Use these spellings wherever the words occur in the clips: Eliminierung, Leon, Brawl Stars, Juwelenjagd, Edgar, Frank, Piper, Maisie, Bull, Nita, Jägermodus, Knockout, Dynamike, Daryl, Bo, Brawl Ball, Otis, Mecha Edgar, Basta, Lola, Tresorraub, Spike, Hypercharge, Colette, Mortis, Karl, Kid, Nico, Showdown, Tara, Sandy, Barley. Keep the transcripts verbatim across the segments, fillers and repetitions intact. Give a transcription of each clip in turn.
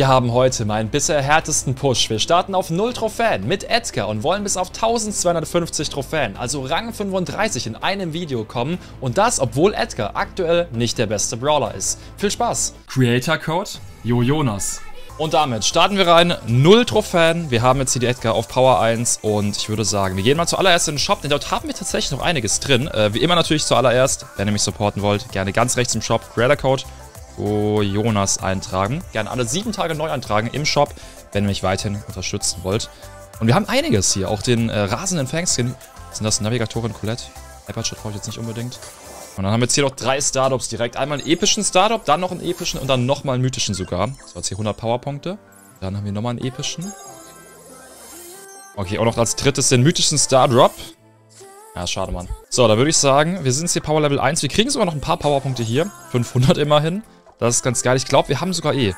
Wir haben heute meinen bisher härtesten Push. Wir starten auf null Trophäen mit Edgar und wollen bis auf eintausendzweihundertfünfzig Trophäen, also Rang fünfunddreißig in einem Video kommen, und das, obwohl Edgar aktuell nicht der beste Brawler ist. Viel Spaß! Creator Code: Jo Jonas. Und damit starten wir rein, null Trophäen. Wir haben jetzt hier die Edgar auf Power eins und ich würde sagen, wir gehen mal zuallererst in den Shop, denn dort haben wir tatsächlich noch einiges drin. Äh, wie immer natürlich zuallererst, wenn ihr mich supporten wollt, gerne ganz rechts im Shop, Creator Code, Jo Jonas eintragen. Gerne alle sieben Tage neu eintragen im Shop, wenn ihr mich weiterhin unterstützen wollt. Und wir haben einiges hier, auch den äh, rasenden Fangskin. Sind das Navigatorin Colette? Hypercharge brauche ich jetzt nicht unbedingt. Und dann haben wir jetzt hier noch drei Startups direkt. Einmal einen epischen Startup, dann noch einen epischen und dann nochmal einen mythischen sogar. So, jetzt hier hundert Powerpunkte. Dann haben wir nochmal einen epischen. Okay, auch noch als drittes den mythischen Stardrop. Ja, schade, Mann. So, da würde ich sagen, wir sind jetzt hier Power Level eins. Wir kriegen sogar noch ein paar Powerpunkte hier. fünfhundert immerhin. Das ist ganz geil. Ich glaube, wir haben sogar eh.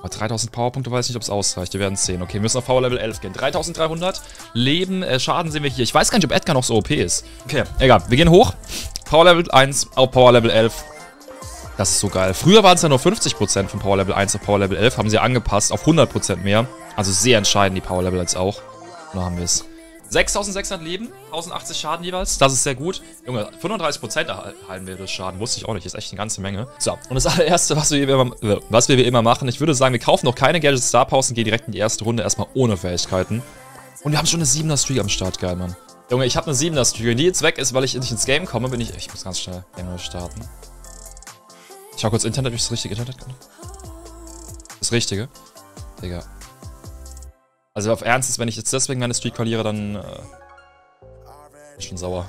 Aber dreitausend Powerpunkte, weiß ich nicht, ob es ausreicht. Wir werden sehen. Okay, wir müssen auf Power Level elf gehen. dreitausenddreihundert. Leben, äh, Schaden sehen wir hier. Ich weiß gar nicht, ob Edgar noch so O P ist. Okay, egal. Wir gehen hoch. Power Level eins auf Power Level elf. Das ist so geil. Früher waren es ja nur fünfzig Prozent von Power Level eins auf Power Level elf. Haben sie ja angepasst auf hundert Prozent mehr. Also sehr entscheidend die Power Level jetzt auch. Da haben wir es. sechstausendsechshundert Leben, tausendachtzig Schaden jeweils. Das ist sehr gut. Junge, fünfunddreißig Prozent erhalten wir durch Schaden. Wusste ich auch nicht. Ist echt eine ganze Menge. So, und das allererste, was wir, immer, was wir wie immer machen, ich würde sagen, wir kaufen noch keine Gadgets Star Pausen, gehen direkt in die erste Runde. Erstmal ohne Fähigkeiten. Und wir haben schon eine siebener Streak am Start. Geil, Mann. Junge, ich habe eine siebener Streak. Die jetzt weg ist, weil ich nicht ins Game komme, bin ich... Ich muss ganz schnell Game neu starten. Ich schau kurz Internet, ob ich das richtige Internet kann. Das richtige? Digga. Also auf Ernst ist, wenn ich jetzt deswegen meine Streak verliere, dann... Äh, bin ich schon sauer.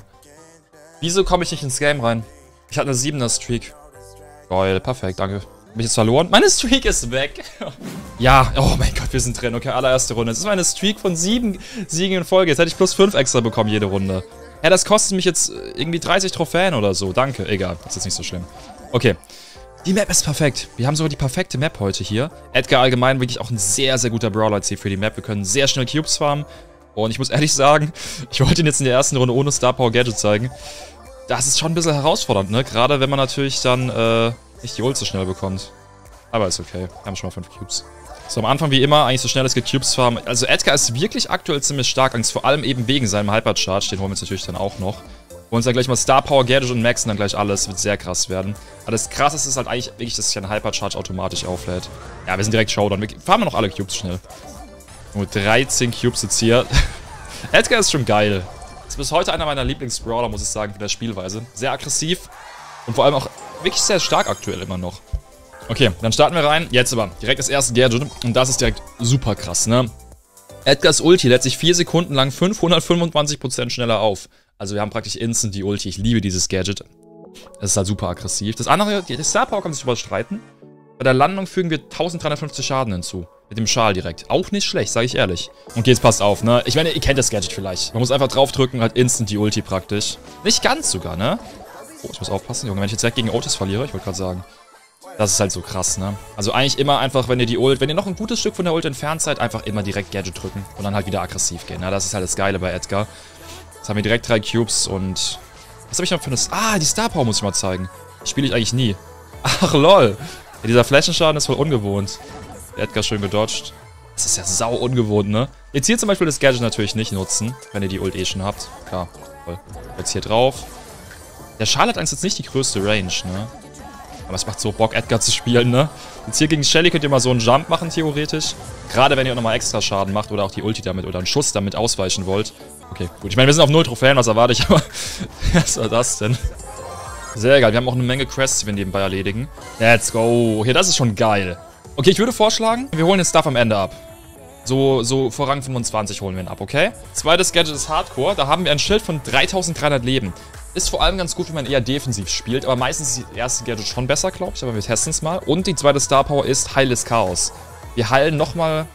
Wieso komme ich nicht ins Game rein? Ich hatte eine siebener Streak. Geil, perfekt, danke. Hab ich jetzt verloren? Meine Streak ist weg. Ja, oh mein Gott, wir sind drin. Okay, allererste Runde. Jetzt ist meine Streak von sieben Siegen in Folge. Jetzt hätte ich plus fünf extra bekommen jede Runde. Ja, das kostet mich jetzt irgendwie dreißig Trophäen oder so. Danke, egal. Das ist jetzt nicht so schlimm. Okay. Die Map ist perfekt. Wir haben sogar die perfekte Map heute hier. Edgar allgemein wirklich auch ein sehr, sehr guter Brawler jetzt hier für die Map. Wir können sehr schnell Cubes farmen. Und ich muss ehrlich sagen, ich wollte ihn jetzt in der ersten Runde ohne Star Power Gadget zeigen. Das ist schon ein bisschen herausfordernd, ne? Gerade wenn man natürlich dann äh, nicht die Ult so schnell bekommt. Aber ist okay. Wir haben schon mal fünf Cubes. So, am Anfang wie immer, eigentlich so schnell es geht, Cubes farmen. Also Edgar ist wirklich aktuell ziemlich stark, Angst, vor allem eben wegen seinem Hypercharge. Den holen wir uns natürlich dann auch noch. Wollen uns dann gleich mal Star Power, Gadget und Maxen dann gleich alles. Wird sehr krass werden. Aber das Krasseste ist halt eigentlich wirklich, dass sich ein Hypercharge automatisch auflädt. Ja, wir sind direkt Showdown. Wir fahren noch alle Cubes schnell. Nur dreizehn Cubes jetzt hier. Edgar ist schon geil. Ist bis heute einer meiner Lieblings-Brawler, muss ich sagen, von der Spielweise. Sehr aggressiv und vor allem auch wirklich sehr stark aktuell immer noch. Okay, dann starten wir rein. Jetzt aber direkt das erste Gadget. Und das ist direkt super krass, ne? Edgars Ulti lädt sich vier Sekunden lang fünfhundertfünfundzwanzig Prozent schneller auf. Also wir haben praktisch instant die Ulti. Ich liebe dieses Gadget. Das ist halt super aggressiv. Das andere, die Star Power kann sich überstreiten. Bei der Landung fügen wir eintausenddreihundertfünfzig Schaden hinzu. Mit dem Schal direkt. Auch nicht schlecht, sage ich ehrlich. Okay, jetzt passt auf, ne? Ich meine, ihr kennt das Gadget vielleicht. Man muss einfach draufdrücken, halt instant die Ulti praktisch. Nicht ganz sogar, ne? Oh, ich muss aufpassen, Junge. Wenn ich jetzt direkt gegen Otis verliere, ich wollte gerade sagen. Das ist halt so krass, ne? Also eigentlich immer einfach, wenn ihr die Ult, wenn ihr noch ein gutes Stück von der Ult entfernt seid, einfach immer direkt Gadget drücken und dann halt wieder aggressiv gehen, ne? Das ist halt das Geile bei Edgar. Jetzt haben wir direkt drei Cubes und... Was habe ich noch für eine... Ah, die Star Power muss ich mal zeigen. Die spiele ich eigentlich nie. Ach, lol. Ja, dieser Flächenschaden ist voll ungewohnt. Der Edgar schön gedodged. Das ist ja sau ungewohnt, ne? Jetzt hier zum Beispiel das Gadget natürlich nicht nutzen, wenn ihr die Ult eh schon habt. Klar, voll. Jetzt hier drauf. Der Schal hat eigentlich jetzt nicht die größte Range, ne? Aber es macht so Bock, Edgar zu spielen, ne? Jetzt hier gegen Shelly könnt ihr mal so einen Jump machen, theoretisch. Gerade wenn ihr auch nochmal extra Schaden macht oder auch die Ulti damit oder einen Schuss damit ausweichen wollt. Okay, gut. Ich meine, wir sind auf null Trophäen, was erwarte ich, aber... Was war das denn? Sehr geil. Wir haben auch eine Menge Quests, die wir nebenbei erledigen. Let's go. Okay, das ist schon geil. Okay, ich würde vorschlagen, wir holen den Stuff am Ende ab. So, so vor Rang fünfundzwanzig holen wir ihn ab, okay? Zweites Gadget ist Hardcore. Da haben wir ein Schild von dreitausenddreihundert Leben. Ist vor allem ganz gut, wenn man eher defensiv spielt, aber meistens ist das erste Gadget schon besser, glaube ich, aber wir testen es mal. Und die zweite Star Power ist Heiles Chaos. Wir heilen nochmal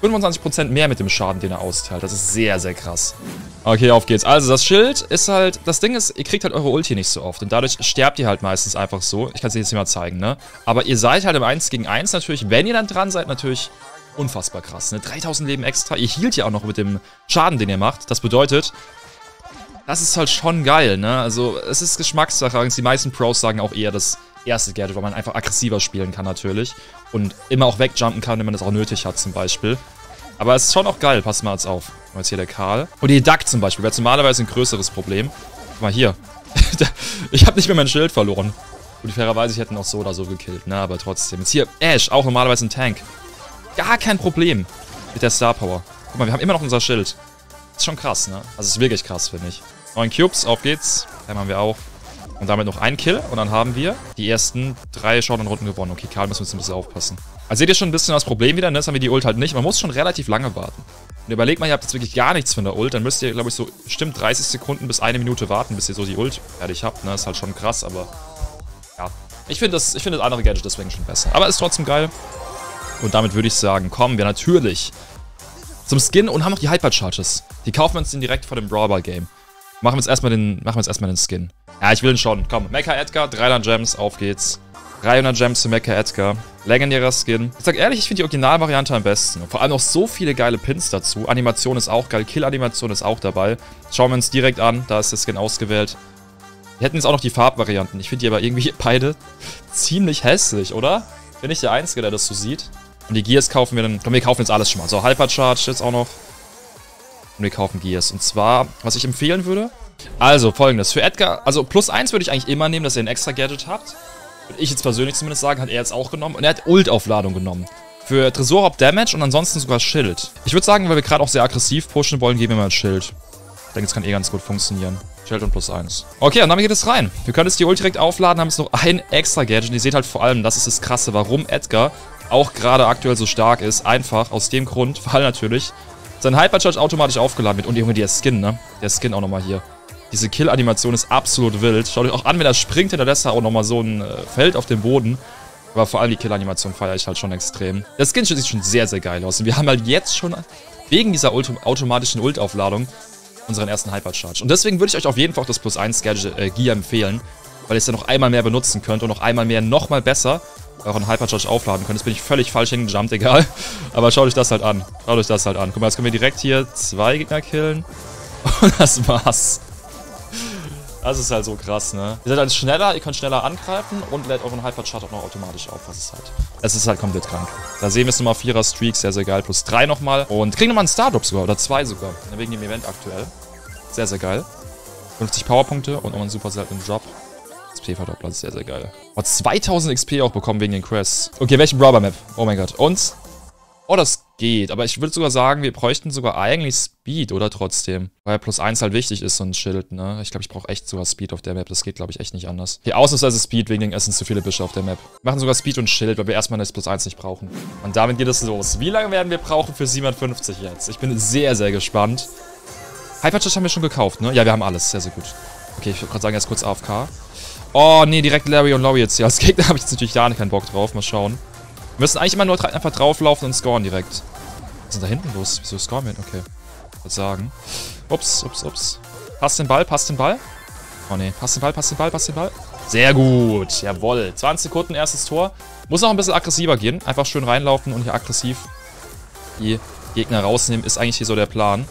fünfundzwanzig Prozent mehr mit dem Schaden, den er austeilt. Das ist sehr, sehr krass. Okay, auf geht's. Also das Schild ist halt, das Ding ist, ihr kriegt halt eure Ulti nicht so oft und dadurch sterbt ihr halt meistens einfach so. Ich kann es jetzt nicht mal zeigen, ne? Aber ihr seid halt im eins gegen eins natürlich, wenn ihr dann dran seid, natürlich unfassbar krass, ne? dreitausend Leben extra. Ihr healt ja auch noch mit dem Schaden, den ihr macht. Das bedeutet... Das ist halt schon geil, ne? Also, es ist Geschmackssache. Die meisten Pros sagen auch eher, dass erste Gadget, weil man einfach aggressiver spielen kann natürlich. Und immer auch wegjumpen kann, wenn man das auch nötig hat zum Beispiel. Aber es ist schon auch geil, passt mal jetzt auf. Jetzt hier der Karl. Und die Duck zum Beispiel, wäre normalerweise ein größeres Problem. Guck mal hier. Ich habe nicht mehr mein Schild verloren. Und fairerweise, ich hätte ihn auch so oder so gekillt, ne, aber trotzdem. Jetzt hier, Ash, auch normalerweise ein Tank. Gar kein Problem mit der Star Power. Guck mal, wir haben immer noch unser Schild. Ist schon krass, ne? Also ist wirklich krass, finde ich. Neun Cubes, auf geht's. Dann haben wir auch. Und damit noch ein Kill. Und dann haben wir die ersten drei Showdown-Runden gewonnen. Okay, Karl, müssen wir jetzt ein bisschen aufpassen. Also seht ihr schon ein bisschen das Problem wieder, ne? Das haben wir die Ult halt nicht. Man muss schon relativ lange warten. Und überlegt mal, ihr habt jetzt wirklich gar nichts von der Ult. Dann müsst ihr, glaube ich, so bestimmt dreißig Sekunden bis eine Minute warten, bis ihr so die Ult fertig habt, ne? Ist halt schon krass, aber... Ja. Ich finde das, ich finde das andere Gadget deswegen schon besser. Aber ist trotzdem geil. Und damit würde ich sagen, kommen wir natürlich zum Skin und haben noch die Hypercharges. Die kaufen wir uns den direkt vor dem Brawl Ball Game. Machen wir jetzt erstmal den, machen wir jetzt erstmal den Skin. Ja, ich will ihn schon. Komm, Mecha Edgar, dreihundert Gems, auf geht's. dreihundert Gems für Mecha Edgar. Legendärer Skin. Ich sag ehrlich, ich finde die Originalvariante am besten. Und vor allem noch so viele geile Pins dazu. Animation ist auch geil, Kill-Animation ist auch dabei. Schauen wir uns direkt an, da ist der Skin ausgewählt. Wir hätten jetzt auch noch die Farbvarianten. Ich finde die aber irgendwie beide ziemlich hässlich, oder? Bin ich der Einzige, der das so sieht. Und die Gears kaufen wir dann... Komm, wir kaufen jetzt alles schon mal. So, Hypercharge jetzt auch noch. Und wir kaufen Gears. Und zwar, was ich empfehlen würde... Also, folgendes. Für Edgar... Also, plus eins würde ich eigentlich immer nehmen, dass ihr ein extra Gadget habt. Würde ich jetzt persönlich zumindest sagen, hat er jetzt auch genommen. Und er hat Ult-Aufladung genommen. Für Tresorraub Damage und ansonsten sogar Schild. Ich würde sagen, weil wir gerade auch sehr aggressiv pushen wollen, geben wir mal ein Schild. Ich denke, es kann eh ganz gut funktionieren. Schild und plus eins. Okay, und dann geht es rein. Wir können jetzt die Ult direkt aufladen, haben jetzt noch ein extra Gadget. Und ihr seht halt vor allem, das ist das Krasse, warum Edgar auch gerade aktuell so stark ist. Einfach aus dem Grund, weil natürlich sein Hypercharge automatisch aufgeladen wird. Und Junge, der Skin, ne? Der Skin auch nochmal hier. Diese Kill-Animation ist absolut wild. Schaut euch auch an, wenn er springt, hinterlässt er auch nochmal so ein äh, Feld auf dem Boden. Aber vor allem die Kill-Animation feiere ich halt schon extrem. Der Skin sieht schon sehr, sehr geil aus. Und wir haben halt jetzt schon wegen dieser Ult- automatischen Ult-Aufladung unseren ersten Hypercharge. Und deswegen würde ich euch auf jeden Fall auch das Plus eins Gadget äh, Gear empfehlen, weil ihr es dann noch einmal mehr benutzen könnt und noch einmal mehr, nochmal besser euren Hypercharge aufladen könnt. Jetzt bin ich völlig falsch hingejumpt, egal. Aber schaut euch das halt an. Schaut euch das halt an. Guck mal, jetzt können wir direkt hier zwei Gegner killen. Und das war's. Das ist halt so krass, ne? Ihr seid halt schneller, ihr könnt schneller angreifen und lädt euren Hypercharge auch noch automatisch auf. Das ist halt, es ist halt komplett krank. Da sehen wir es nochmal Vierer-Streak, sehr, sehr geil. Plus drei nochmal. Und kriegen nochmal einen Star-Drop sogar, oder zwei sogar. Wegen dem Event aktuell. Sehr, sehr geil. fünfzig Powerpunkte und nochmal einen super seltenen Drop. X P-Verdoppler, ist sehr, sehr geil. Oh, zweitausend X P auch bekommen wegen den Quests. Okay, welche Brawl-Map? Oh mein Gott. Und? Oh, das geht. Aber ich würde sogar sagen, wir bräuchten sogar eigentlich Speed, oder trotzdem? Weil plus eins halt wichtig ist, so ein Schild, ne? Ich glaube, ich brauche echt sogar Speed auf der Map. Das geht, glaube ich, echt nicht anders. Okay, ausnahmsweise Speed, wegen den Essen zu viele Büsche auf der Map. Wir machen sogar Speed und Schild, weil wir erstmal das plus eins nicht brauchen. Und damit geht es los. Wie lange werden wir brauchen für siebenundfünfzig jetzt? Ich bin sehr, sehr gespannt. Hypercharge haben wir schon gekauft, ne? Ja, wir haben alles. Sehr, sehr gut. Okay, ich würde gerade sagen, jetzt kurz A F K. Oh, nee, direkt Larry und Lowey jetzt hier. Als Gegner habe ich jetzt natürlich gar nicht keinen Bock drauf. Mal schauen. Wir müssen eigentlich immer nur einfach drauflaufen und scoren direkt. Was ist denn da hinten los? Wieso scoren wir? Okay. Ich würde sagen. Ups, ups, ups. Passt den Ball, passt den Ball. Oh, nee. Passt den Ball, passt den Ball, passt den Ball. Sehr gut. Jawohl. zwanzig Sekunden, erstes Tor. Muss noch ein bisschen aggressiver gehen. Einfach schön reinlaufen und hier aggressiv die Gegner rausnehmen. Ist eigentlich hier so der Plan.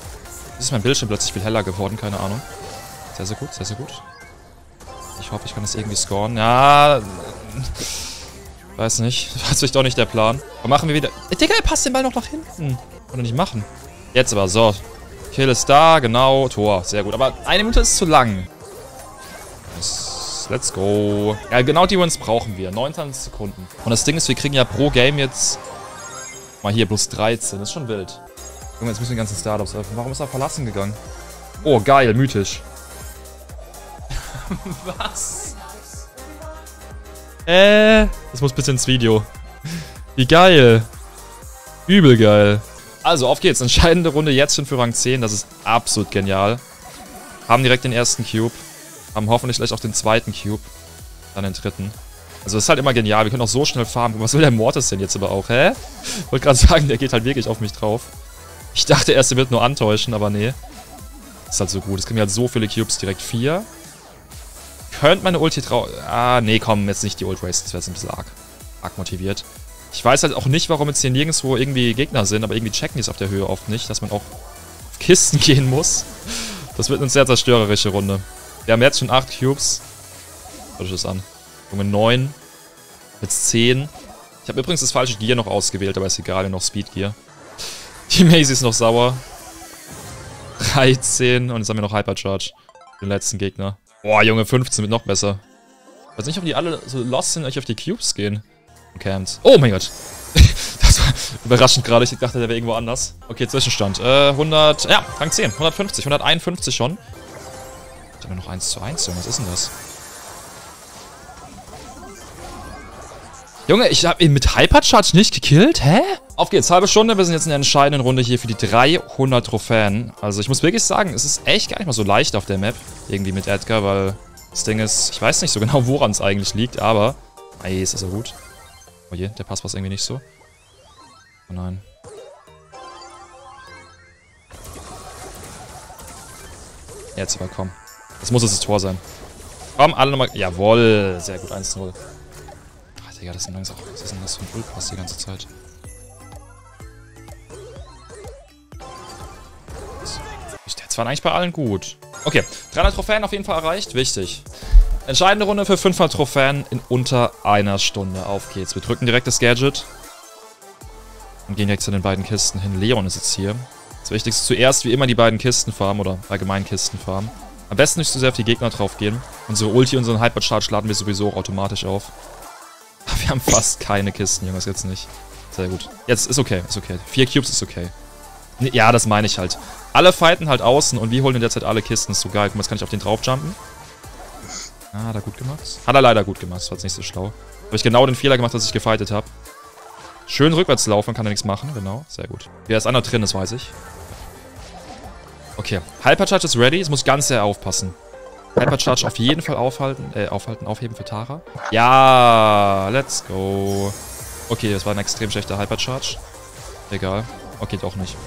Ist mein Bildschirm plötzlich viel heller geworden, keine Ahnung. Sehr, sehr gut, sehr, sehr gut. Ich hoffe, ich kann das irgendwie scoren. Ja, weiß nicht. Das war natürlich doch nicht der Plan. Aber machen wir wieder... Digga, er passt den Ball noch nach hinten. Oder nicht machen. Jetzt aber, so. Kill ist da, genau. Tor, sehr gut. Aber eine Minute ist zu lang. Let's go. Ja, genau die Wins brauchen wir. neunundzwanzig Sekunden. Und das Ding ist, wir kriegen ja pro Game jetzt... Mal hier, plus dreizehn. Das ist schon wild. Junge, jetzt müssen wir die ganzen Startups öffnen. Warum ist er verlassen gegangen? Oh, geil, mythisch. Was? Äh, das muss bitte ins Video. Wie geil. Übel geil. Also, auf geht's. Entscheidende Runde jetzt schon für Rang zehn. Das ist absolut genial. Haben direkt den ersten Cube. Haben hoffentlich gleich auch den zweiten Cube. Dann den dritten. Also, das ist halt immer genial. Wir können auch so schnell farmen. Was will der Mortis denn jetzt aber auch? Hä? Ich wollte gerade sagen, der geht halt wirklich auf mich drauf. Ich dachte erst, er wird nur antäuschen, aber nee. Ist halt so gut. Es kriegen halt so viele Cubes direkt. Vier. Könnte meine Ulti trau... Ah, nee, komm, jetzt nicht die Ult Race. Das wäre jetzt ein bisschen arg, arg motiviert. Ich weiß halt auch nicht, warum jetzt hier nirgendwo irgendwie Gegner sind, aber irgendwie checken die es auf der Höhe oft nicht, dass man auch auf Kisten gehen muss. Das wird eine sehr zerstörerische Runde. Wir haben jetzt schon acht Cubes. Schaut euch das an. Junge, neun. Jetzt zehn. Ich habe übrigens das falsche Gear noch ausgewählt, aber ist egal, noch Speed Gear. Die Maisie ist noch sauer. dreizehn. Und jetzt haben wir noch Hypercharge. Den letzten Gegner. Boah, Junge, fünfzehn wird noch besser. Ich weiß nicht, ob die alle so lost sind, als ich auf die Cubes gehen. Und campt. Oh mein Gott. Das war überraschend gerade. Ich dachte, der wäre irgendwo anders. Okay, Zwischenstand. Äh, hundert. Ja, Rang zehn. hundertfünfzig. hunderteinundfünfzig schon. Ich habe noch eins zu eins. Junge, was ist denn das? Junge, ich habe ihn mit Hypercharge nicht gekillt? Hä? Auf geht's, halbe Stunde. Wir sind jetzt in der entscheidenden Runde hier für die dreihundert Trophäen. Also ich muss wirklich sagen, es ist echt gar nicht mal so leicht auf der Map. Irgendwie mit Edgar, weil das Ding ist, ich weiß nicht so genau, woran es eigentlich liegt, aber... Ey, ist das so gut. Oh je, der Pass war irgendwie nicht so. Oh nein. Jetzt aber komm. Das muss jetzt das Tor sein. Komm, alle nochmal... Jawohl, sehr gut, eins zu null. Digga, das ist langsam. Was ist denn das für ein Bullpass die ganze Zeit? Das waren eigentlich bei allen gut. Okay, dreihundert Trophäen auf jeden Fall erreicht. Wichtig. Entscheidende Runde für fünfhundert Trophäen in unter einer Stunde. Auf geht's. Wir drücken direkt das Gadget. Und gehen direkt zu den beiden Kisten hin. Leon ist jetzt hier. Das Wichtigste zuerst, wie immer, die beiden Kisten farmen oder allgemein Kisten farmen. Am besten nicht zu sehr auf die Gegner drauf gehen. Unsere Ulti, unseren Hypercharge laden wir sowieso automatisch auf. Wir haben fast keine Kisten, Junge, ist jetzt nicht. Sehr gut. Jetzt ist okay, ist okay. Vier Cubes ist okay. Nee, ja, das meine ich halt. Alle fighten halt außen und wir holen in der Zeit alle Kisten. Ist so geil. Guck mal, jetzt kann ich auf den draufjumpen. Ah, hat er gut gemacht. Hat er leider gut gemacht. Das war jetzt nicht so schlau. Habe ich genau den Fehler gemacht, dass ich gefightet habe. Schön rückwärts laufen, kann er nichts machen. Genau, sehr gut. Wer ist einer drin, das weiß ich. Okay, Hypercharge ist ready. Jetzt muss ich ganz sehr aufpassen. Hypercharge auf jeden Fall aufhalten, äh, aufhalten, aufheben für Tara. Ja, let's go. Okay, das war ein extrem schlechter Hypercharge. Egal. Okay, doch nicht.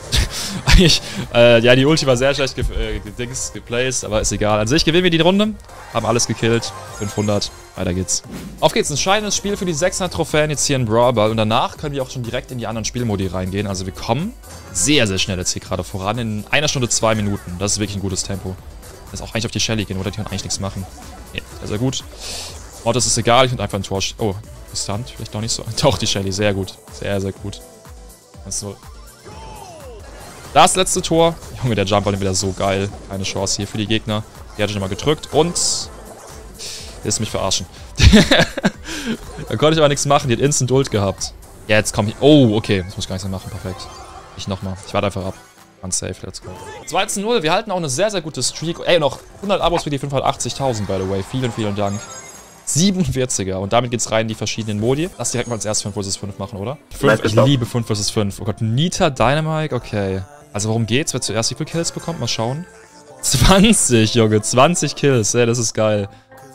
Eigentlich, äh, ja, die Ulti war sehr schlecht ge äh, gedings, geplaced, aber ist egal. An sich gewinnen wir die Runde, haben alles gekillt. fünfhundert, weiter geht's. Auf geht's, ein entscheidendes Spiel für die sechshundert Trophäen jetzt hier in Brawl Ball. Und danach können wir auch schon direkt in die anderen Spielmodi reingehen. Also wir kommen sehr, sehr schnell jetzt hier gerade voran. In einer Stunde zwei Minuten. Das ist wirklich ein gutes Tempo. Das ist auch eigentlich auf die Shelly gehen, oder? Die kann eigentlich nichts machen. Nee, also gut. Oh, das ist egal. Ich finde einfach ein Tor. Oh, Stunt. Vielleicht doch nicht so. Doch, die Shelly. Sehr gut. Sehr, sehr gut. Also. Das letzte Tor. Junge, der Jump war wieder so geil. Keine Chance hier für die Gegner. Die hat schon mal gedrückt. Und. Lässt mich verarschen. Da konnte ich aber nichts machen. Die hat Instant Ult gehabt. Ja, jetzt komm ich. Oh, okay. Das muss ich gar nichts mehr machen. Perfekt. Ich nochmal. Ich warte einfach ab. Unsafe, let's go. zwei zu null, wir halten auch eine sehr, sehr gute Streak. Ey, noch hundert Abos für die fünfhundertachtzigtausend, by the way. Vielen, vielen Dank. siebenundvierziger. Und damit geht's rein in die verschiedenen Modi. Lass direkt mal als erstes fünf versus fünf machen, oder? fünf, ich liebe fünf versus fünf. Oh Gott, Nita, Dynamike, okay. Also worum geht's? Wer zuerst wie viele Kills bekommt? Mal schauen. zwanzig, Junge, zwanzig Kills. Ja, das ist geil.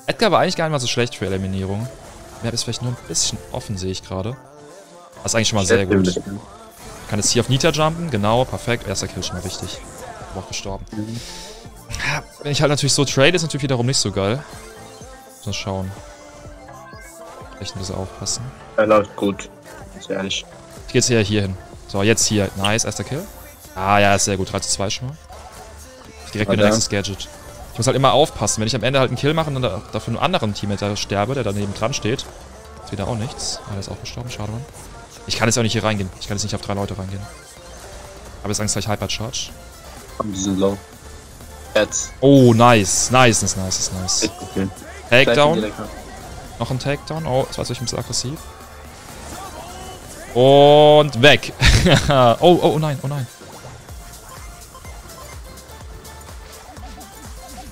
Edgar war eigentlich gar nicht mal so schlecht für Eliminierung. Map ist vielleicht nur ein bisschen offen, sehe ich gerade. Das ist eigentlich schon mal sehr gut. Ich kann jetzt hier auf Nita jumpen, genau, perfekt. Erster Kill schon mal richtig. Auch gestorben. Mhm. Wenn ich halt natürlich so trade, ist natürlich wiederum nicht so geil. Muss mal schauen. Echt ein bisschen aufpassen. Er läuft gut. Ist ehrlich. Ich gehe jetzt eher hier hin. So, jetzt hier. Nice, erster Kill. Ah ja, ist sehr gut. drei zu zwei schon mal. Direkt mit dem nächsten Gadget. Ich muss halt immer aufpassen. Wenn ich am Ende halt einen Kill mache und dann dafür einen anderen Teammate sterbe, der daneben dran steht, ist wieder auch nichts. Ah, der ist auch gestorben. Schade, Mann. Ich kann jetzt auch nicht hier reingehen. Ich kann jetzt nicht auf drei Leute reingehen. Aber jetzt Angst gleich Hypercharge. Die sind low. Jetzt. Oh, nice. Nice, nice, nice, nice. Okay. Takedown. Noch ein Takedown. Oh, das weiß ich, ich bin ein bisschen aggressiv. Und weg. oh, oh, oh nein, oh nein.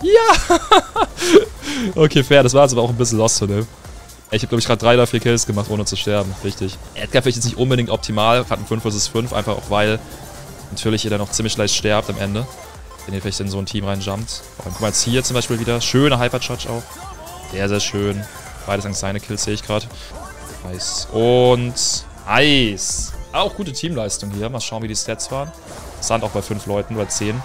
Ja. Okay, fair. Das war jetzt aber auch ein bisschen lost zu nehmen. Ich habe, glaube ich, gerade drei oder vier Kills gemacht, ohne zu sterben. Richtig. Edgar vielleicht jetzt nicht unbedingt optimal. Gerade ein fünf versus fünf, einfach auch weil natürlich ihr dann noch ziemlich leicht sterbt am Ende. Wenn ihr vielleicht in so ein Team reinjumpt. Dann guck mal jetzt hier zum Beispiel wieder. Schöne Hypercharge auch. Sehr, sehr schön. Beides an seine Kills sehe ich gerade. Nice. Und nice. Auch gute Teamleistung hier. Mal schauen, wie die Stats waren. Sand auch bei fünf Leuten, bei zehn.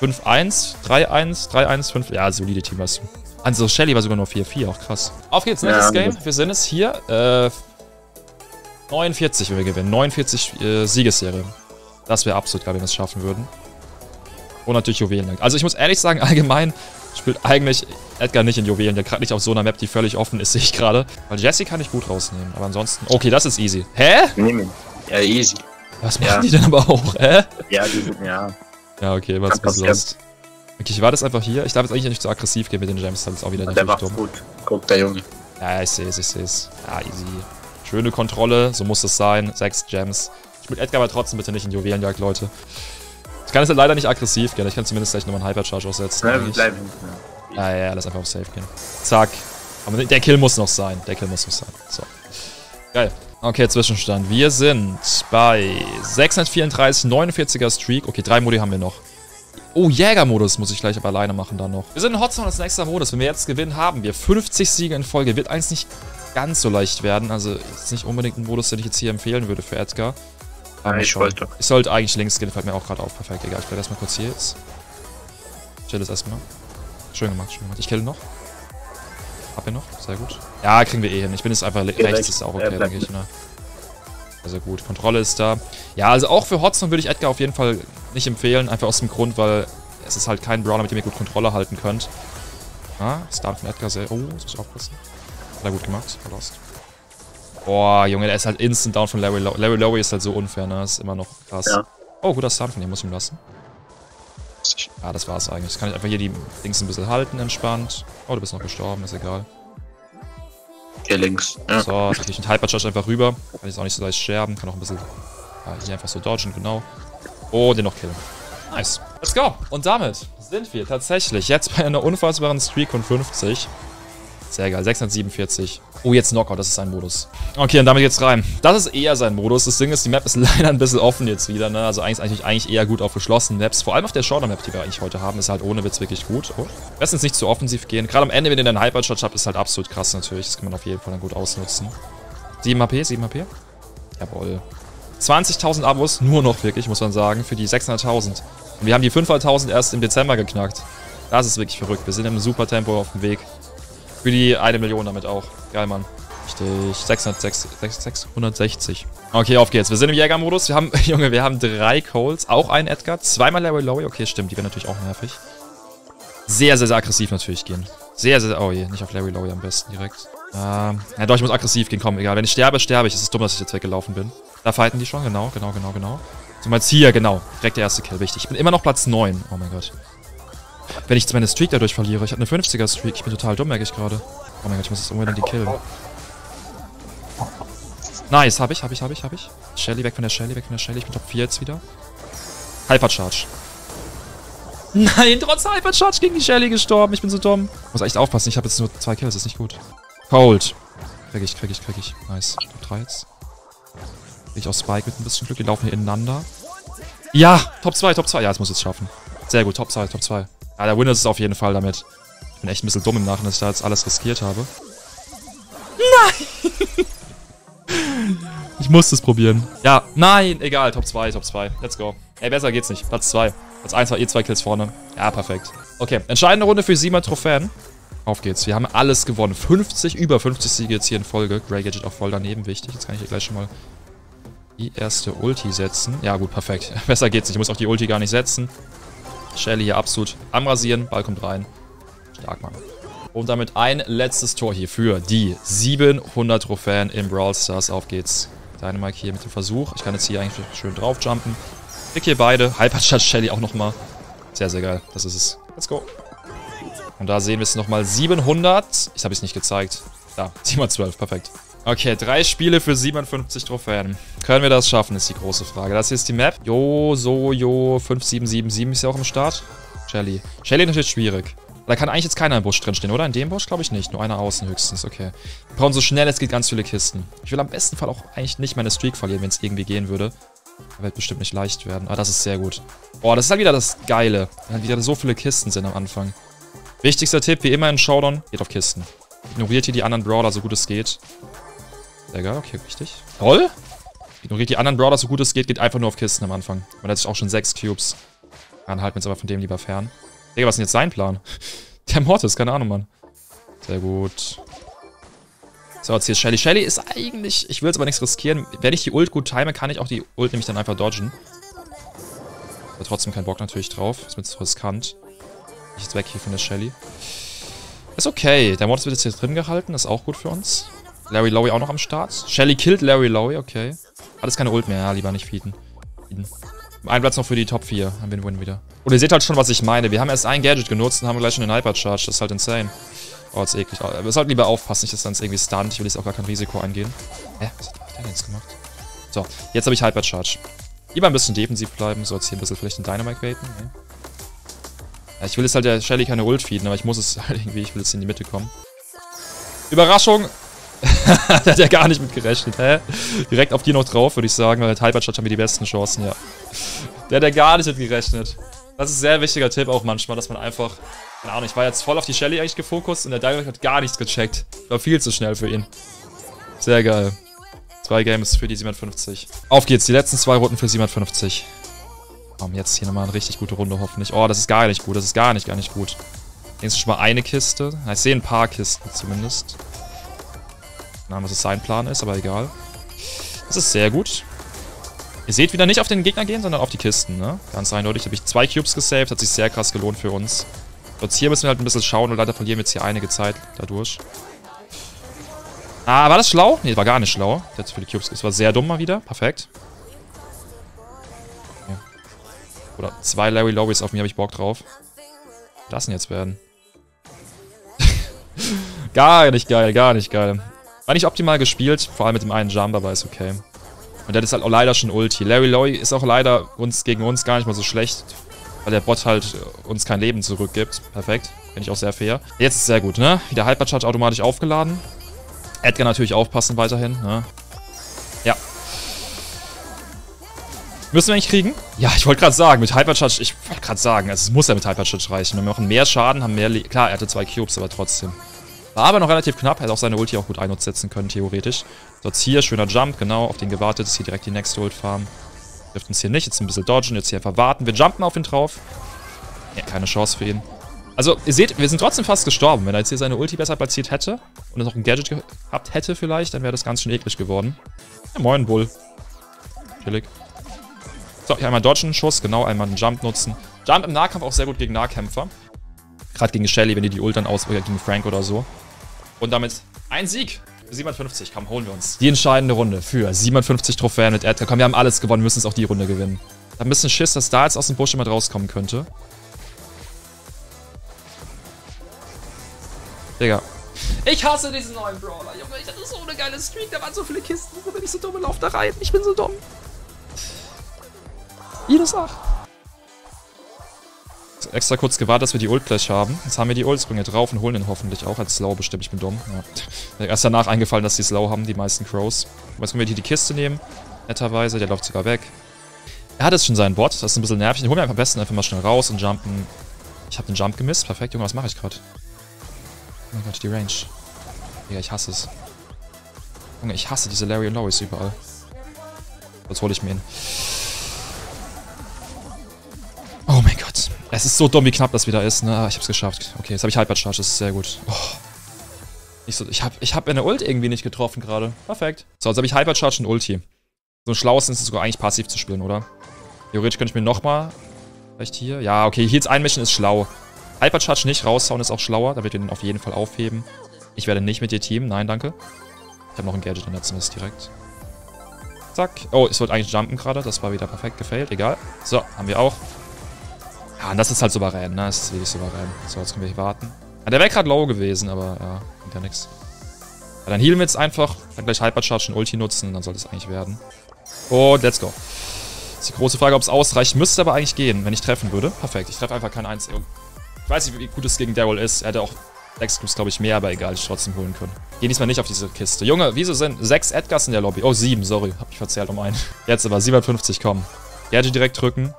fünf eins, drei eins, drei eins, fünf. Ja, solide Teamleistung. Also Shelly war sogar nur vier vier, auch krass. Auf geht's, nächstes ja, Game. Wir sind es hier. Äh, neunundvierzig, wenn wir gewinnen. neunundvierzig äh, Siegesserie. Das wäre absolut geil, wenn wir es schaffen würden. Und natürlich Juwelenjagd. Also ich muss ehrlich sagen, allgemein Spielt eigentlich Edgar nicht in Juwelen, der gerade nicht auf so einer Map, die völlig offen ist, sehe ich gerade. Weil Jesse kann ich gut rausnehmen, aber ansonsten... Okay, das ist easy. Hä? Nehmen. Ja, easy. Was machen ja. die denn aber auch, hä? Ja, die sind, ja. Ja, okay, was ist los? Okay, ich war das einfach hier. Ich darf jetzt eigentlich nicht so aggressiv gehen mit den Gems, das ist auch wieder nicht dumm. Der macht gut. Guck, der Junge. Ja, ich sehe es, ich sehe es. Ja, easy. Schöne Kontrolle, so muss es sein. Sechs Gems. Ich spiele Edgar aber trotzdem bitte nicht in Juwelenjagd, Leute. Ich kann es halt leider nicht aggressiv gehen. Ich kann zumindest gleich nochmal einen Hypercharge aussetzen. Ja, wir bleiben hinten. Ja, ja, lass einfach auf Safe gehen. Zack. Aber der Kill muss noch sein. Der Kill muss noch sein. So. Geil. Okay, Zwischenstand. Wir sind bei sechshundertvierunddreißig, neunundvierziger Streak. Okay, drei Modi haben wir noch. Oh, Jägermodus muss ich gleich aber alleine machen dann noch. Wir sind in Hotzone als nächster Modus. Wenn wir jetzt gewinnen, haben wir fünfzig Siege in Folge. Wird eins nicht ganz so leicht werden. Also ist nicht unbedingt ein Modus, den ich jetzt hier empfehlen würde für Edgar. Aber ich schon. wollte. Ich sollte eigentlich links gehen, fällt mir auch gerade auf. Perfekt, egal. Ich bleib erstmal kurz hier jetzt. Ich chill das erstmal. Schön gemacht, schön gemacht. Ich kill noch. Hab ihr noch? Sehr gut. Ja, kriegen wir eh hin. Ich bin jetzt einfach rechts, rechts, ist auch okay, ja, denke ich. Ne? Also gut, Kontrolle ist da. Ja, also auch für Hotzone würde ich Edgar auf jeden Fall nicht empfehlen. Einfach aus dem Grund, weil es ist halt kein Brawler, mit dem ihr gut Kontrolle halten könnt. Ah, Start von Edgar sehr... Oh, das muss ich aufpassen. Hat er gut gemacht. Verlost. Boah, Junge, der ist halt instant down von Larry Lowey. Larry Lowey ist halt so unfair, ne? Ist immer noch krass. Ja. Oh, guter Start von dem, muss ich ihm lassen. Ja, das war's eigentlich. Jetzt kann ich einfach hier die Dings ein bisschen halten, entspannt. Oh, du bist noch gestorben, ist egal. Hier links. Ja. So, dann krieg ich mit Hypercharge einfach rüber. Kann jetzt auch nicht so leicht scherben, kann auch ein bisschen ja, hier einfach so dodgen, genau. Oh, den noch killen. Nice. Let's go. Und damit sind wir tatsächlich jetzt bei einer unfassbaren Streak von fünfzig. Sehr geil, sechshundertsiebenundvierzig. Oh, jetzt Knockout, das ist sein Modus. Okay, und damit geht's rein. Das ist eher sein Modus. Das Ding ist, die Map ist leider ein bisschen offen jetzt wieder, ne? Also eigentlich, eigentlich, eigentlich eher gut auf geschlossenen Maps. Vor allem auf der Showdown-Map, die wir eigentlich heute haben, ist halt ohne Witz wirklich gut. Oh. Bestens nicht zu offensiv gehen. Gerade am Ende, wenn ihr den Hypercharge habt, ist halt absolut krass natürlich. Das kann man auf jeden Fall dann gut ausnutzen. sieben HP, sieben HP. Jawohl. zwanzigtausend Abos, nur noch wirklich, muss man sagen, für die sechshunderttausend. Und wir haben die fünfhunderttausend erst im Dezember geknackt. Das ist wirklich verrückt. Wir sind im super Tempo auf dem Weg. Für die eine Million damit auch. Geil, Mann. Richtig. sechshundertsechzig. Okay, auf geht's. Wir sind im Jägermodus. Wir haben, Junge, wir haben drei Coles. Auch einen Edgar. Zweimal Larry Lowey. Okay, stimmt. Die werden natürlich auch nervig. Sehr, sehr, sehr aggressiv natürlich gehen. Sehr, sehr, oh je. Nicht auf Larry Lowey am besten direkt. Ähm, ja doch, ich muss aggressiv gehen. Komm, egal. Wenn ich sterbe, sterbe ich. Es ist dumm, dass ich jetzt weggelaufen bin. Da fighten die schon. Genau, genau, genau, genau. So, mal jetzt hier. Genau. Direkt der erste Kill. Wichtig. Ich bin immer noch Platz neun. Oh mein Gott. Wenn ich jetzt meine Streak dadurch verliere. Ich habe eine fünfziger Streak. Ich bin total dumm, merke ich gerade. Oh mein Gott, ich muss jetzt unbedingt die killen. Nice, hab ich, hab ich, hab ich, hab ich. Shelly, weg von der Shelly, weg von der Shelly. Ich bin Top vier jetzt wieder. Hypercharge. Nein, trotz Hypercharge gegen die Shelly gestorben. Ich bin so dumm. Muss echt aufpassen, ich habe jetzt nur zwei Kills, das ist nicht gut. Cold. Krieg ich, krieg ich, krieg ich. Nice. Top drei jetzt. Krieg ich auch Spike mit ein bisschen Glück. Die laufen hier ineinander. Ja, Top zwei, Top zwei. Ja, das muss ich jetzt schaffen. Sehr gut, Top zwei, Top zwei. Ja, der Winner ist es auf jeden Fall damit. Ich bin echt ein bisschen dumm im Nachhinein, dass ich da jetzt alles riskiert habe. Nein! Ich musste es probieren. Ja, nein, egal. Top zwei, Top zwei. Let's go. Ey, besser geht's nicht. Platz zwei. Platz eins war eh zwei Kills vorne. Ja, perfekt. Okay, entscheidende Runde für siebener Trophäen. Auf geht's. Wir haben alles gewonnen. fünfzig, über fünfzig Siege jetzt hier in Folge. Grey Gadget auch voll daneben, wichtig. Jetzt kann ich hier gleich schon mal die erste Ulti setzen. Ja, gut, perfekt. Besser geht's nicht. Ich muss auch die Ulti gar nicht setzen. Shelly hier absolut am Rasieren. Ball kommt rein. Stark, Mann. Und damit ein letztes Tor hier für die siebenhundert Trophäen im Brawl Stars. Auf geht's. Dynamike hier mit dem Versuch. Ich kann jetzt hier eigentlich schön drauf jumpen. Klick hier beide. Hypercharge Shelly auch nochmal. Sehr, sehr geil. Das ist es. Let's go. Und da sehen wir es nochmal. siebenhundert. Ich habe es nicht gezeigt. Da. sieben mal zwölf. Perfekt. Okay, drei Spiele für siebenundfünfzig Trophäen. Können wir das schaffen, ist die große Frage. Das hier ist die Map. Jo, so, jo, fünf sieben sieben sieben ist ja auch im Start. Shelly. Shelly natürlich schwierig. Da kann eigentlich jetzt keiner im Busch drinstehen, oder? In dem Busch glaube ich nicht. Nur einer außen höchstens, okay. Wir brauchen so schnell, es geht ganz viele Kisten. Ich will am besten Fall auch eigentlich nicht meine Streak verlieren, wenn es irgendwie gehen würde. Das wird bestimmt nicht leicht werden. Aber das ist sehr gut. Boah, das ist halt wieder das Geile. Weil wieder so viele Kisten sind am Anfang. Wichtigster Tipp, wie immer in Showdown, geht auf Kisten. Ignoriert hier die anderen Brawler, so gut es geht. Sehr geil, okay, richtig. Toll! Ignoriert die anderen Brawler so gut es geht, geht einfach nur auf Kisten am Anfang. Man hat sich auch schon sechs Cubes. Dann halten wir uns aber von dem lieber fern. Digga, was ist denn jetzt sein Plan? Der Mortis, keine Ahnung, Mann. Sehr gut. So, jetzt hier ist Shelly. Shelly ist eigentlich... Ich will jetzt aber nichts riskieren. Wenn ich die Ult gut time, kann ich auch die Ult nämlich dann einfach dodgen. Aber trotzdem keinen Bock natürlich drauf. Ist mir zu riskant. Ich jetzt weg hier von der Shelly. Ist okay. Der Mortis wird jetzt hier drin gehalten. Ist auch gut für uns. Larry Lowey auch noch am Start. Shelly killt Larry Lowey. Okay. Alles keine Ult mehr. Ja, lieber nicht feeden. Ein Platz noch für die Top vier. Haben wir einen Win wieder. Und ihr seht halt schon, was ich meine. Wir haben erst ein Gadget genutzt und haben gleich schon den Hypercharge. Das ist halt insane. Oh, das ist eklig. Aber wir sollten lieber aufpassen, nicht, dass dann irgendwie stunt. Ich will jetzt auch gar kein Risiko eingehen. Hä? Was hat der denn jetzt gemacht? So, jetzt habe ich Hypercharge. Lieber ein bisschen defensiv bleiben. So, jetzt hier ein bisschen vielleicht den Dynamike baiten. Ne? Ja, ich will jetzt halt der Shelly keine Ult feeden, aber ich muss es halt irgendwie. Ich will jetzt in die Mitte kommen. Überraschung! Da hat er gar nicht mit gerechnet, hä? Direkt auf die noch drauf, würde ich sagen, weil mit Hypercharge haben wir die besten Chancen, ja. Der hat er gar nicht mit gerechnet. Das ist ein sehr wichtiger Tipp auch manchmal, dass man einfach... Keine Ahnung, ich war jetzt voll auf die Shelly eigentlich gefokust und der Dynamike hat gar nichts gecheckt. War viel zu schnell für ihn. Sehr geil. Zwei Games für die siebenhundertfünfzig. Auf geht's, die letzten zwei Runden für siebenhundertfünfzig. Komm, jetzt hier nochmal eine richtig gute Runde, hoffentlich. Oh, das ist gar nicht gut, das ist gar nicht, gar nicht gut. Jetzt schon mal eine Kiste. Ich sehe ein paar Kisten zumindest. Keine Ahnung, was es sein Plan ist, aber egal. Das ist sehr gut. Ihr seht, wieder nicht auf den Gegner gehen, sondern auf die Kisten, ne? Ganz eindeutig. Habe ich zwei Cubes gesaved, hat sich sehr krass gelohnt für uns. Sonst hier müssen wir halt ein bisschen schauen und leider verlieren wir jetzt hier einige Zeit dadurch. Ah, war das schlau? Ne, war gar nicht schlau. Der hat zu viele Cubes. Das war sehr dumm mal wieder. Perfekt. Ja. Oder zwei Larry Lowies auf mir, habe ich Bock drauf. Was das denn jetzt werden? Gar nicht geil, gar nicht geil. War nicht optimal gespielt, vor allem mit dem einen Jump, aber ist okay. Und der ist halt auch leider schon Ulti. Larry Lowey ist auch leider uns gegen uns gar nicht mal so schlecht, weil der Bot halt uns kein Leben zurückgibt. Perfekt, finde ich auch sehr fair. Jetzt ist sehr gut, ne? Wieder Hypercharge automatisch aufgeladen. Edgar natürlich aufpassen weiterhin, ne? Ja. Müssen wir eigentlich kriegen? Ja, ich wollte gerade sagen, mit Hypercharge, ich wollte gerade sagen, es muss ja mit Hypercharge reichen. Wenn wir machen mehr Schaden, haben mehr... Le Klar, er hatte zwei Cubes, aber trotzdem. War aber noch relativ knapp, hätte auch seine Ulti auch gut einsetzen können, theoretisch. So, jetzt hier, schöner Jump, genau, auf den gewartet, ist hier direkt die nächste Ult-Farm. Trifft uns hier nicht, jetzt ein bisschen dodgen, jetzt hier einfach warten. Wir jumpen auf ihn drauf. Ja, keine Chance für ihn. Also, ihr seht, wir sind trotzdem fast gestorben. Wenn er jetzt hier seine Ulti besser platziert hätte und noch ein Gadget gehabt hätte vielleicht, dann wäre das ganz schön eklig geworden. Ja, moin, Bull. Chillig. So, hier einmal dodgen, Schuss, genau, einmal einen Jump nutzen. Jump im Nahkampf auch sehr gut gegen Nahkämpfer. Gerade gegen Shelly, wenn die die Ult dann aus... oder gegen Frank oder so. Und damit ein Sieg für siebenhundertfünfzig. Komm, holen wir uns. Die entscheidende Runde für siebenhundertfünfzig Trophäen mit Edgar. Komm, wir haben alles gewonnen, müssen jetzt auch die Runde gewinnen. Ich hab ein bisschen Schiss, dass da jetzt aus dem Busch jemand rauskommen könnte. Digga. Ich hasse diesen neuen Brawler. Junge, ich hatte so eine geile Streak. Da waren so viele Kisten. Wieso bin ich so dumm und lauf da rein? Ich bin so dumm. Jedes Tag. Extra kurz gewartet, dass wir die Ult gleich haben. Jetzt haben wir die Ultsprünge drauf und holen ihn hoffentlich auch als Slow bestimmt. Ich bin dumm. Ja. Erst danach eingefallen, dass die Slow haben, die meisten Crows. Jetzt können wir hier die Kiste nehmen. Netterweise, der läuft sogar weg. Er hat jetzt schon seinen Bot, das ist ein bisschen nervig. Den holen wir einfach am besten einfach mal schnell raus und jumpen. Ich habe den Jump gemisst. Perfekt, Junge, was mache ich gerade? Oh mein Gott, die Range. Digga, ich hasse es. Junge, ich hasse diese Larry und Lowies überall. Jetzt hole ich mir ihn. Oh mein Gott. Es ist so dumm, wie knapp das wieder ist. Na, ich hab's geschafft. Okay, jetzt habe ich Hypercharge. Das ist sehr gut. Oh. Ich, so, ich habe ich hab eine Ult irgendwie nicht getroffen gerade. Perfekt. So, jetzt habe ich Hypercharge und Ulti. So schlau ist es sogar eigentlich passiv zu spielen, oder? Theoretisch könnte ich mir nochmal... Vielleicht hier? Ja, okay. Hier jetzt einmischen ist schlau. Hypercharge nicht raushauen ist auch schlauer. Da wird wir den auf jeden Fall aufheben. Ich werde nicht mit dir teamen. Nein, danke. Ich habe noch ein Gadget in der Zimmer direkt. Zack. Oh, ich sollte eigentlich jumpen gerade. Das war wieder perfekt gefailt. Egal. So, haben wir auch. Ja, und das ist halt souverän, ne? Das ist wirklich souverän. So, jetzt können wir hier warten. Ja, der wäre gerade low gewesen, aber ja, bringt ja nichts. Ja, dann healen wir jetzt einfach, dann gleich Hypercharge und Ulti nutzen, dann sollte es eigentlich werden. Und let's go. Das ist die große Frage, ob es ausreicht. Müsste aber eigentlich gehen, wenn ich treffen würde. Perfekt, ich treffe einfach keinen einzigen. Ich weiß nicht, wie gut es gegen Daryl ist. Er hätte auch sechs Clubs, glaube ich, mehr, aber egal, ich trotzdem holen können. Geh diesmal nicht auf diese Kiste. Junge, wieso sind sechs Edgars in der Lobby? Oh, sieben, sorry. Hab ich verzählt um einen. Jetzt aber, siebenhundertfünfzig, komm. Gadget direkt drücken,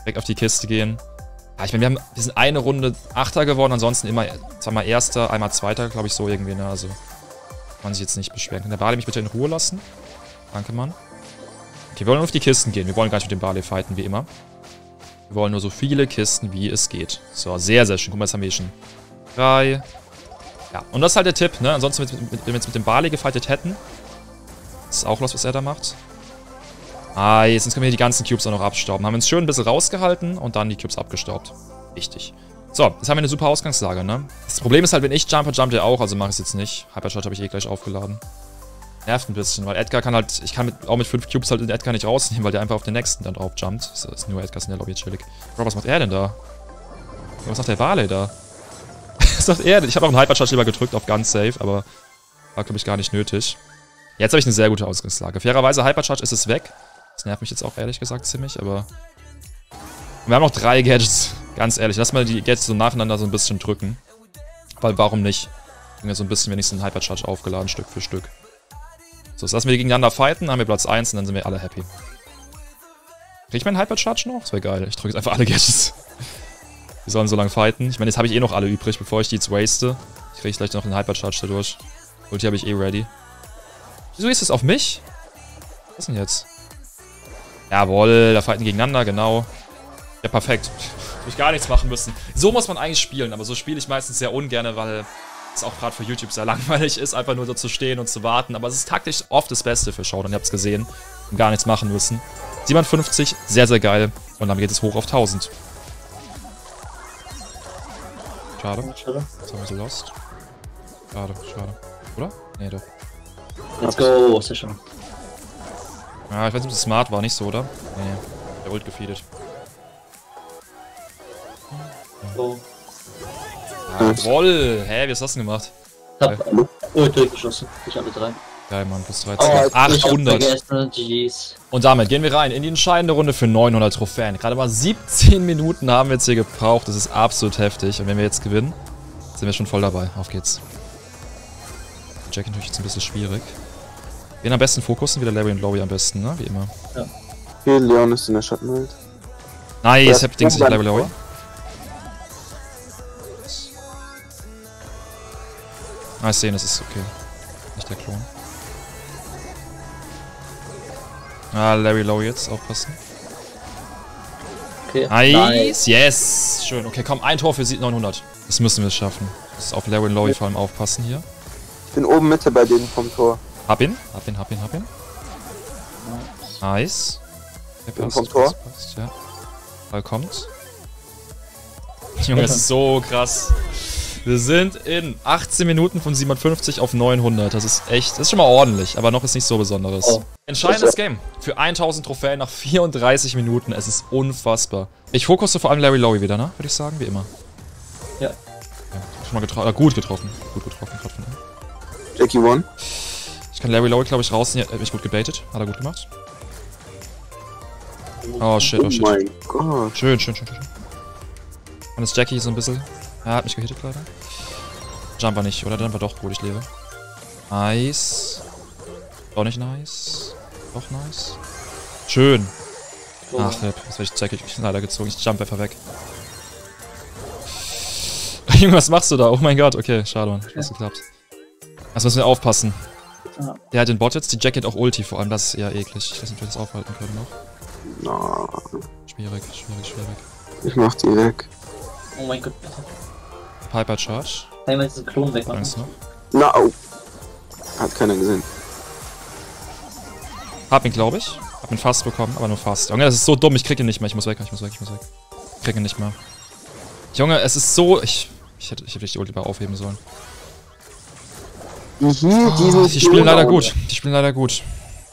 direkt auf die Kiste gehen. Ich meine, wir, haben, wir sind eine Runde Achter geworden, ansonsten immer zweimal Erster, einmal Zweiter, glaube ich, so irgendwie, ne? Also, kann man sich jetzt nicht beschweren. Kann der Barley mich bitte in Ruhe lassen? Danke, Mann. Okay, wir wollen auf die Kisten gehen. Wir wollen gar nicht mit dem Barley fighten, wie immer. Wir wollen nur so viele Kisten, wie es geht. So, sehr, sehr schön. Guck mal, jetzt haben wir schon drei. Ja, und das ist halt der Tipp, ne? Ansonsten, wenn wir jetzt mit dem Barley gefightet hätten, ist auch los, was er da macht. Ah, jetzt können wir hier die ganzen Cubes auch noch abstauben. Haben uns schön ein bisschen rausgehalten und dann die Cubes abgestaubt. Wichtig. So, jetzt haben wir eine super Ausgangslage, ne? Das Problem ist halt, wenn ich jumpe, jumpt er auch, also mache ich es jetzt nicht. Hypercharge habe ich eh gleich aufgeladen. Nervt ein bisschen, weil Edgar kann halt, ich kann mit, auch mit fünf Cubes halt den Edgar nicht rausnehmen, weil der einfach auf den nächsten dann drauf jumpt. So, ist nur Edgar in der Lobby chillig. Bro, was macht er denn da? Was macht der Barley da? Was macht er denn? Ich habe auch einen Hypercharge lieber gedrückt auf ganz safe, aber war, glaube ich, gar nicht nötig. Jetzt habe ich eine sehr gute Ausgangslage. Fairerweise, Hypercharge ist es weg. Das nervt mich jetzt auch ehrlich gesagt ziemlich, aber... Wir haben noch drei Gadgets. Ganz ehrlich, lass mal die Gadgets so nacheinander so ein bisschen drücken. Weil warum nicht? Wir haben ja so ein bisschen wenigstens einen Hypercharge aufgeladen, Stück für Stück. So, jetzt lassen wir die gegeneinander fighten, dann haben wir Platz eins und dann sind wir alle happy. Krieg ich meinen Hypercharge noch? Das wäre geil. Ich drücke jetzt einfach alle Gadgets. Die sollen so lange fighten. Ich meine, jetzt habe ich eh noch alle übrig, bevor ich die jetzt waste. Ich kriege gleich noch den Hypercharge dadurch. Und die habe ich eh ready. Wieso ist das auf mich? Was ist denn jetzt? Jawohl, da fighten gegeneinander, genau. Ja, perfekt. Habe ich gar nichts machen müssen. So muss man eigentlich spielen, aber so spiele ich meistens sehr ungern, weil es auch gerade für YouTube sehr langweilig ist, einfach nur so zu stehen und zu warten. Aber es ist taktisch oft das Beste für Showdown. Ihr habt es gesehen und gar nichts machen müssen. siebenundfünfzig, sehr, sehr geil. Und dann geht es hoch auf tausend. Schade. Jetzt haben wir sie lost. Schade, schade. Oder? Nee, doch. Let's go, ist ja schon. Ja, ich weiß nicht, ob es smart war, nicht so, oder? Nee, der Ult gefeedet. So. Jawoll! Hä, wie hast du das denn gemacht? Ich hab Ult durchgeschossen. Ich alle drei. Geil, Mann, plus dreizehn. achthundert. Und damit gehen wir rein in die entscheidende Runde für neunhundert Trophäen. Gerade mal siebzehn Minuten haben wir jetzt hier gebraucht. Das ist absolut heftig. Und wenn wir jetzt gewinnen, sind wir schon voll dabei. Auf geht's. Jackie natürlich jetzt ein bisschen schwierig. Wen am besten fokussen? Wieder Larry und Lowey am besten, ne? Wie immer. Ja. Hier, Leon ist in der Schattenwelt. Nice, ich hab Dings nicht Larry Lowey. Ah, ich sehe, das ist okay. Nicht der Klon. Ah, Larry Lowey jetzt, aufpassen. Okay. Nice, nice, yes! Schön, okay, komm, ein Tor für neunhundert. Das müssen wir schaffen. Das ist auf Larry Lowey vor allem aufpassen hier. Ich bin oben Mitte bei denen vom Tor. Hab ihn, hab ihn, hab ihn, hab ihn. Nice. Der passt, vom Tor. Passt, passt, ja. Ball kommt. Junge, das ist so krass. Wir sind in achtzehn Minuten von siebenundfünfzig auf neunhundert. Das ist echt, das ist schon mal ordentlich, aber noch ist nichts so Besonderes. Oh. Entscheidendes Game für tausend Trophäen nach vierunddreißig Minuten. Es ist unfassbar. Ich fokusse vor allem Larry Lowey wieder, ne? Würde ich sagen, wie immer. Ja. Ja, schon mal getroffen, ah, gut getroffen. Gut getroffen, gerade von ihm. Jackie won. Ich kann Larry Lowey, glaube ich, rausnehmen. Er hat mich gut gebaitet. Hat er gut gemacht. Oh shit, oh shit. Oh mein Gott. Schön, schön, schön, schön. Und ist Jackie so ein bisschen... Er hat mich gehittet leider. Jumper nicht, oder? Jumper doch gut, ich lebe. Nice. Doch nicht nice. Doch nice. Schön. Oh. Ach, Flip. Jetzt werde ich Jackie leider gezogen. Ich jump einfach weg. Junge, was machst du da? Oh mein Gott. Okay, schade, Mann. Hat was geklappt. Das müssen wir aufpassen. Der hat den Bot jetzt. Die Jackie hat auch Ulti vor allem. Das ist eher eklig. Ich weiß nicht, ob wir das aufhalten können noch. No. Schwierig, schwierig, schwierig. Ich mach die weg. Oh mein Gott. Hypercharge. Kann man jetzt den Klon wegmachen? Na, no. Hat keiner gesehen. Hab ihn, glaube ich. Hab ihn fast bekommen, aber nur fast. Junge, das ist so dumm. Ich krieg ihn nicht mehr. Ich muss weg, ich muss weg, ich muss weg. Ich krieg ihn nicht mehr. Junge, es ist so... Ich, ich hätte, ich hätte die Ulti mal aufheben sollen. Mhm, oh, die spielen leider gut. Die spielen leider gut.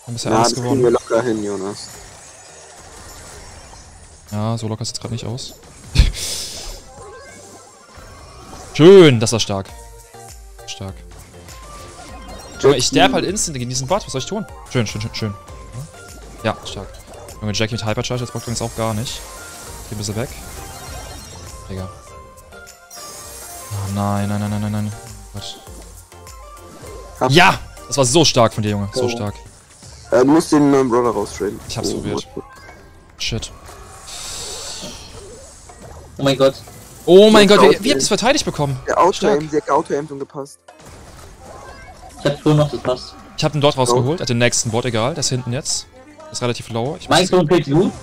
Haben bisher ja alles das gewonnen. Wir locker hin, Jonas. Ja, so locker sieht es gerade nicht aus. Schön, das war stark. Stark. Junge, ich sterbe halt instant gegen diesen Bot. Was soll ich tun? Schön, schön, schön, schön. Ja, stark. Junge, Jackie mit Hypercharge, jetzt bockt uns auch gar nicht. Geh ein bisschen weg. Digga. Oh nein, nein, nein, nein, nein, nein. Gott. Ja! Das war so stark von dir, Junge. So oh. stark. Er muss den neuen Brawler raustraden. Ich hab's oh, probiert. Gott. Shit. Oh mein Gott. Oh mein Gott, wie, wie habt ihr es verteidigt bekommen? Der Auto-Aim, der Auto-Aim schon gepasst. Ich hab nur noch gepasst. Ich hab den dort rausgeholt, hat den nächsten Bot, egal, das hinten jetzt. Das ist relativ low. Ich mein Klon killt du?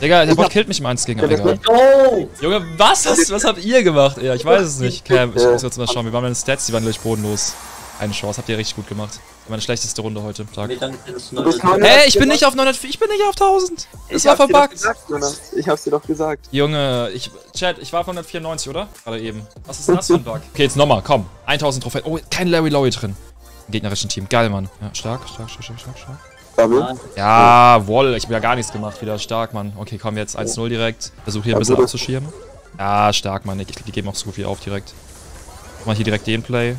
Digga, der Bot killt mich im eins gegen eins. Oh! Junge, was? Was habt ihr gemacht? Ja, ich weiß es nicht. Cam, ich muss jetzt mal schauen, wie waren meine Stats? Die waren gleich bodenlos. Eine Chance, habt ihr richtig gut gemacht. Meine schlechteste Runde heute im Tag. Nee, dann du bist neunhundert. Hey, ich bin nicht auf neunhundert, ich bin nicht auf tausend. Es war verbuggt. Ich hab's dir doch gesagt. Junge, ich, Chat, ich war auf hundertvierundneunzig, oder? Gerade eben. Was ist denn das für ein Bug? Okay, jetzt nochmal, komm. tausend Trophäen. Oh, kein Larry Lowey drin. Im gegnerischen Team. Geil, Mann. Ja, stark, stark, stark, stark, stark, stark. Double? Ja, woll, ich hab ja gar nichts gemacht. Wieder stark, Mann. Okay, komm, jetzt eins null direkt. Versuch hier ein bisschen abzuschirmen. Ja, stark, Mann. Ich glaube, die geben auch so viel auf direkt. Mach mal hier direkt den Play.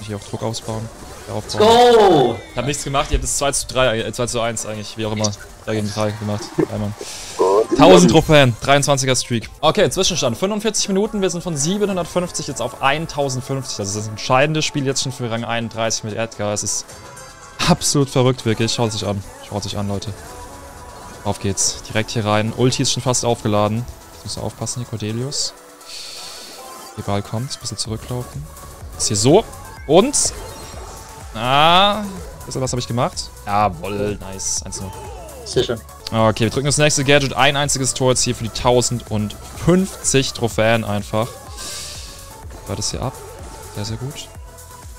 Hier auch Druck ausbauen. Let's go! Ich hab nichts gemacht, ihr habt das zwei zu drei, zwei zu eins eigentlich, wie auch immer. Da gegen drei gemacht. Einmal. tausend Trophäen, dreiundzwanziger Streak. Okay, Zwischenstand, fünfundvierzig Minuten, wir sind von siebenhundertfünfzig jetzt auf eintausendfünfzig. Also das entscheidende Spiel jetzt schon für Rang einunddreißig mit Edgar. Es ist absolut verrückt, wirklich. Schaut sich an. Schaut sich an, Leute. Auf geht's. Direkt hier rein. Ulti ist schon fast aufgeladen. Jetzt müssen wir aufpassen, hier Cordelius. Der Ball kommt, ein bisschen zurücklaufen. Ist hier so. Und... Ah, was habe ich gemacht? Jawohl, nice. eins zu null. Sicher. Okay, wir drücken das nächste Gadget. Ein einziges Tor jetzt hier für die tausendfünfzig Trophäen einfach. Hört es hier ab. Sehr, sehr gut.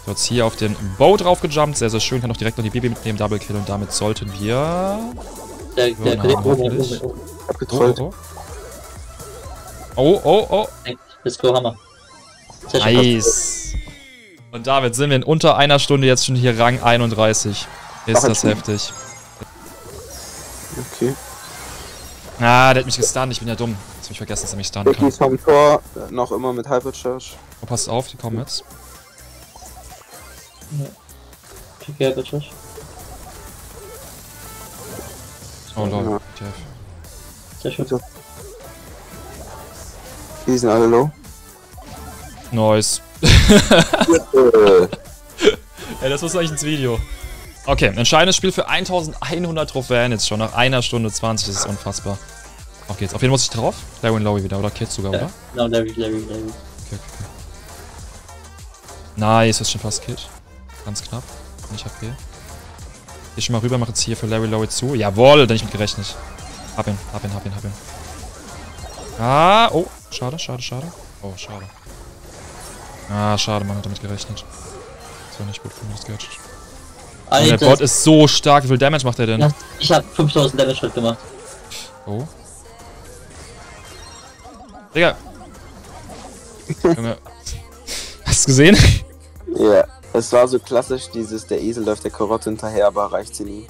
Jetzt hier auf den Bow drauf gejumpt. Sehr, sehr schön. Kann auch direkt noch die Baby mitnehmen. Double Kill. Und damit sollten wir... Der, der ja, haben, oh, oh, oh, oh, oh. Let's go, Hammer. Nice. Und damit sind wir in unter einer Stunde jetzt schon hier Rang einunddreißig. Ist das heftig. Okay. Ah, der hat mich gestunt, ich bin ja dumm. Jetzt hab ich vergessen, dass er mich stunt kann. Vom Tor, noch immer mit Hypercharge. Oh, passt auf, die kommen jetzt. Ja. Oh lol, sehr schön. Die sind alle low. Nice. Ey, das muss eigentlich ins Video. Okay, entscheidendes Spiel für eintausendeinhundert Trophäen jetzt schon. Nach einer Stunde zwanzig, das ist unfassbar. Auf geht's. Auf jeden Fall muss ich drauf? Larry Lowey wieder, oder? Kid sogar, oder? No, Larry, Larry, Larry. Okay, okay, okay. Nice, ist schon fast Kid. Ganz knapp. Ich hab hier. Geh schon mal rüber, mach jetzt hier für Larry Lowey zu. Jawohl, denn ich mit gerechnet. Hab ihn, hab ihn, hab ihn, hab ihn. Ah, oh. Schade, schade, schade. Oh, schade. Ah, schade, man hat damit gerechnet. Das war nicht gut für mich, das Gadget. Alter. Der Bot ist so stark. Wie viel Damage macht er denn? Ich hab fünftausend Damage Schritt gemacht. Oh. Digga. Junge. Hast du's gesehen? Ja. Yeah. Es war so klassisch dieses, der Esel läuft der Karotte hinterher, aber reicht sie nie.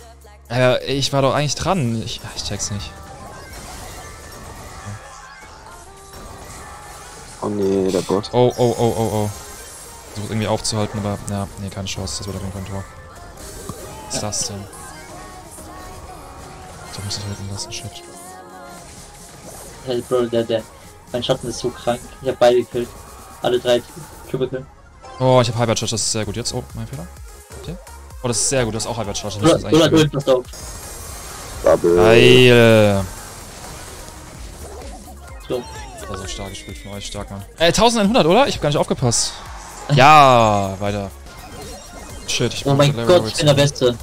Äh, ich war doch eigentlich dran. Ich, ich check's nicht. Oh nee, der Bot. Oh, oh, oh, oh, oh. Versucht irgendwie aufzuhalten, aber ja, nee, keine Chance. Das wird auf jeden Fall ein Tor. Was ist das denn? Da muss ich halten lassen, shit. Hey, Bro, der, der. Mein Schatten ist so krank. Ich hab beide gekillt. Alle drei Triple-Kill. Oh, ich hab Hypercharge, das ist sehr gut. Jetzt, oh, mein Fehler. Okay. Oh, das ist sehr gut, das ist auch Hypercharge. Das ist eigentlich gut. Pass auf. Geil. So. Also stark gespielt von euch, stark, Mann. Äh, eintausendeinhundert, oder? Ich hab gar nicht aufgepasst. Ja, weiter. Shit, ich bin... Oh mein Gott, ich bin der Beste.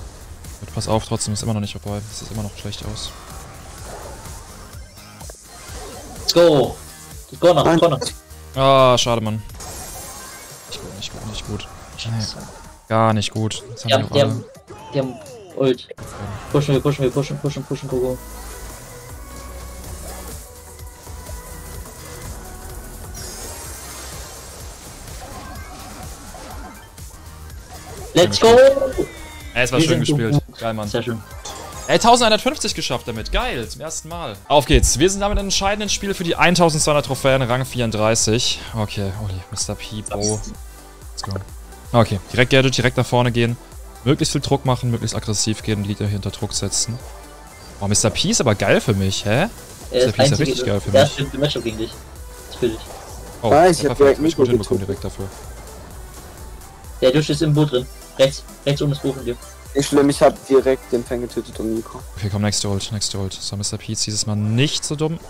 Pass auf, trotzdem ist immer noch nicht vorbei. Es sieht immer noch schlecht aus. Let's go! Let's go nach, go nach. Ah, schade, Mann. Nicht gut, nicht gut, nicht gut. Scheiße. Gar nicht gut. Das haben ja, die, haben, die haben Ult. Okay. Pushen wir, pushen wir, pushen, pushen, pushen, go, go. Let's go! Ey, es war schön gespielt. Geil, Mann. Sehr schön. Ey, eintausendeinhundertfünfzig geschafft damit. Geil, zum ersten Mal. Auf geht's. Wir sind damit im entscheidenden Spiel für die eintausendzweihundert Trophäen, Rang vierunddreißig. Okay, Oli, Mister P, Bo. Let's go. Okay, direkt Gadget, direkt nach vorne gehen. Möglichst viel Druck machen, möglichst aggressiv gehen, Lied hier hinter Druck setzen. Oh, Mister P ist aber geil für mich, hä? Mister P ist ja richtig geil für mich. Ja, stimmt, im Matchup gegen dich. Das fühl ich. Oh, ich hab direkt mich gut hinbekommen direkt dafür. Der Dusch ist im Boot drin. Rechts, rechts oben das Buch von dir. Nicht schlimm, ich hab direkt den Fang getötet und Nico. Okay, komm, next ult, next ult. So, Mister P ist dieses Mal nicht so dumm.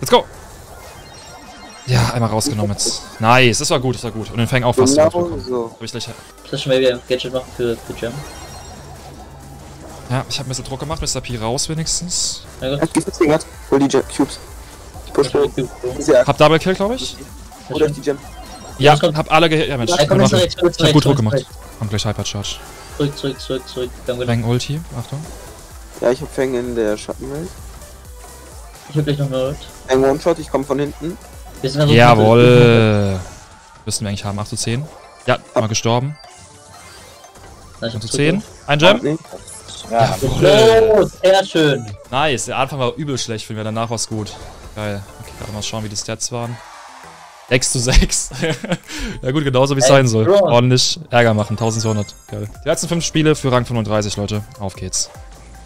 Let's go! Ja, einmal rausgenommen jetzt. Nice, das war gut, das war gut. Und den Fang auch fast rausgekommen. So. Hab ich gleich... Kannst du schon mal wieder ein Gadget machen für, für Jam? Ja, ich hab ein bisschen Druck gemacht, Mister P raus wenigstens. Ja, gut. Hol die Cubes. Ich push. Hab Double Kill, glaube ich. Oder die Jam. Ja, kommt, hab alle ge... Ja, Mensch, ja, komm, komm, zurück, zurück, ich hab gut zurück, Druck gemacht. Zurück. Kommt gleich Hypercharge. Zurück, zurück, zurück, zurück. Fang Ulti, Achtung. Ja, ich hab Fang in der Schattenwelt. Ich hab gleich noch gehört. Fang One-Shot, ich komm von hinten. Jawoll. Müssen wir eigentlich haben, acht zu zehn. Ja, mal gestorben. acht zu zehn. Ein Gem. Nee. Ja, los, sehr schön. Nice, der Anfang war übel schlecht für mich, danach war's gut. Geil. Okay, warte mal schauen, wie die Stats waren. sechs zu sechs. Ja gut, genauso wie es sein soll. Ordentlich Ärger machen, zwölfhundert. Geil. Die letzten fünf Spiele für Rang fünfunddreißig, Leute. Auf geht's.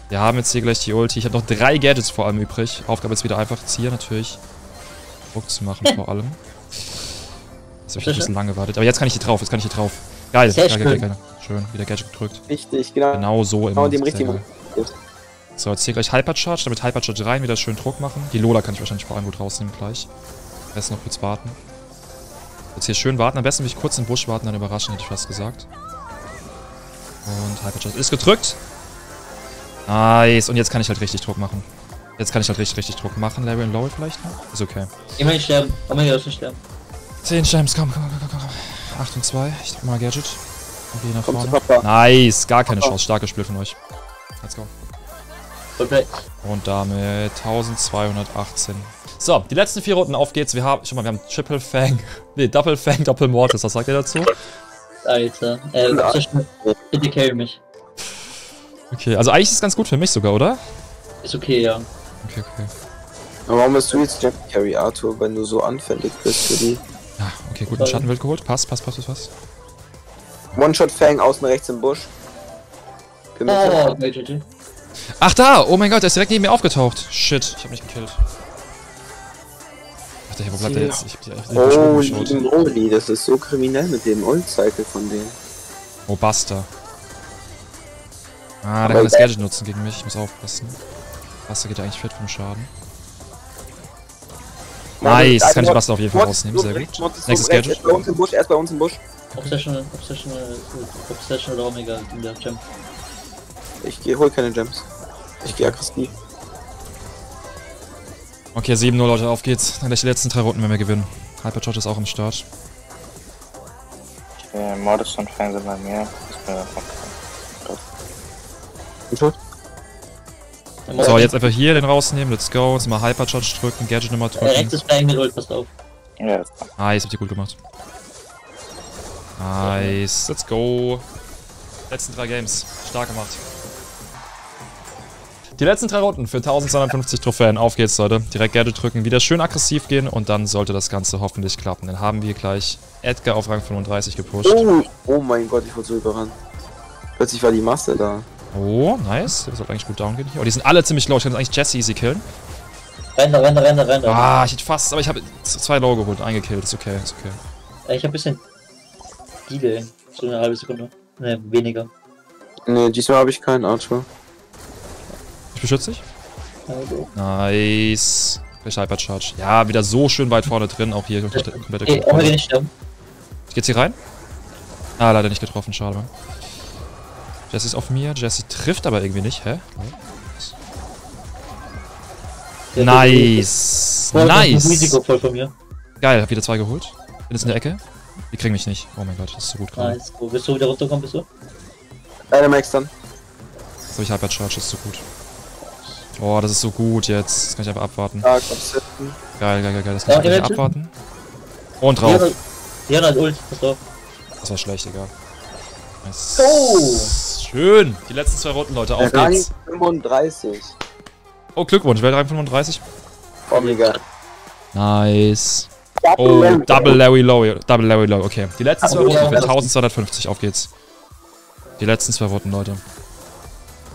Wir haben jetzt hier gleich die Ulti. Ich habe noch drei Gadgets vor allem übrig. Aufgabe ist wieder einfach, hier natürlich Druck zu machen vor allem. Jetzt habe ich ein bisschen lange gewartet. Aber jetzt kann ich hier drauf, jetzt kann ich hier drauf. Geil, geil, geil, geil, geil. Schön, wieder Gadget gedrückt. Richtig, genau. Genau so immer. Genau dem richtigen. So, jetzt hier gleich Hypercharge, damit Hypercharge rein, wieder schön Druck machen. Die Lola kann ich wahrscheinlich vor allem gut rausnehmen gleich. Am besten noch kurz warten. Jetzt hier schön warten, am besten will ich kurz im Busch warten, dann überraschen, hätte ich fast gesagt. Und Hypercharge ist gedrückt. Nice, und jetzt kann ich halt richtig Druck machen. Jetzt kann ich halt richtig, richtig Druck machen. Larry und Lowey vielleicht noch? Ist okay. Immerhin sterben, komm mal hier, nicht sterben. zehn Stems, komm, komm, komm, komm, komm. acht und zwei, ich drück mal Gadget. Okay, nach vorne. Nice, gar keine Chance, starkes Spiel von euch. Let's go. Okay. Und damit zwölfhundertachtzehn. So, die letzten vier Runden, auf geht's. Wir haben, schon mal, wir haben Triple Fang, nee, Double Fang, Doppel Mortis, was sagt ihr dazu? Alter, äh, bitte carry mich. Okay, also eigentlich ist es ganz gut für mich sogar, oder? Ist okay, ja. Okay, okay. Aber warum bist du jetzt Jackie Carry, Arthur, wenn du so anfällig bist für die? Ja, okay, gut, einen Schattenwild geholt, passt, passt, passt, passt. One-Shot-Fang außen rechts im Busch. Oh, okay, ach da! Oh mein Gott, der ist direkt neben mir aufgetaucht. Shit, ich hab nicht gekillt. Ach, der, wo bleibt der jetzt? Ich hab die, ich hab die oh, lieben Oli, das ist so kriminell mit dem Old-Cycle von denen. Oh, Basta. Ah, der kann das Gadget nutzen gegen mich, ich muss aufpassen. Basta geht ja eigentlich fett vom Schaden. Nice, das kann ich Basta auf jeden Fall rausnehmen, sehr gut. Nächstes Gadget. Erst bei uns im Busch, erst bei uns im Busch. Obsession, Obsession, Obsession oder Omega in der Gem. Ich geh, hol keine Gems. Ich geh aggressiv. Okay, sieben null, Leute, auf geht's. Dann gleich die letzten drei Runden, wenn wir gewinnen. Hypercharge ist auch im Start. Ja, Mortis und Fang sind bei mir. Ist mir okay. So, jetzt einfach hier den rausnehmen, let's go. Jetzt mal Hypercharge drücken, Gadget nochmal drücken. Rechts ist Fang mit Ult, passt auf. Ja, das passt. Nice, habt ihr gut gemacht. Nice, let's go. Letzten drei Games, stark gemacht. Die letzten drei Runden für zwölfhundertfünfzig Trophäen. Auf geht's, Leute. Direkt Gadget drücken, wieder schön aggressiv gehen und dann sollte das Ganze hoffentlich klappen. Dann haben wir gleich Edgar auf Rang fünfunddreißig gepusht. Oh, oh mein Gott, ich wurde so überrannt. Plötzlich war die Masse da. Oh, nice. Das sollte eigentlich gut down gehen hier. Oh, die sind alle ziemlich low. Ich kann jetzt eigentlich Jesse easy killen. Render, render, render, render. Ah, ich hätte fast, aber ich habe zwei low geholt, eingekillt. Ist okay, ist okay. Ich habe ein bisschen Deal. So eine halbe Sekunde. Ne, weniger. Ne, diesmal habe ich keinen Archer. Ich beschütze dich. Also. Nice. Vielleicht Hypercharge. Ja, wieder so schön weit vorne drin. Auch hier. Komplette, komplette okay, auch nicht sterben. Geht's hier rein? Ah, leider nicht getroffen. Schade, Mann. Jesse ist auf mir. Jesse trifft aber irgendwie nicht. Hä? Ja, nice. Voll, nice. Risiko voll von mir. Geil. Hab wieder zwei geholt. Bin jetzt in der Ecke. Die kriegen mich nicht. Oh mein Gott. Das ist so gut gerade. Nice. Wo bist du wieder runterkommen? Bist du? Dynamike dann. Jetzt habe ich Hypercharge. Das ist so gut. Oh, das ist so gut jetzt. Das kann ich einfach abwarten. Geil, geil, geil, geil. Das kann ich einfach abwarten. Und drauf. Ja, dann Ult. Pass auf. Das war schlecht, egal. Nice. Oh. Schön. Die letzten zwei Runden, Leute. Auf geht's. fünfunddreißig. Oh, Glückwunsch. Wer hat fünfunddreißig? Omega. Nice. Oh, Double Larry Lowey. Double Larry Lowey. Okay. Die letzten zwei Runden für zwölfhundertfünfzig. Auf geht's. Die letzten zwei Runden, Leute.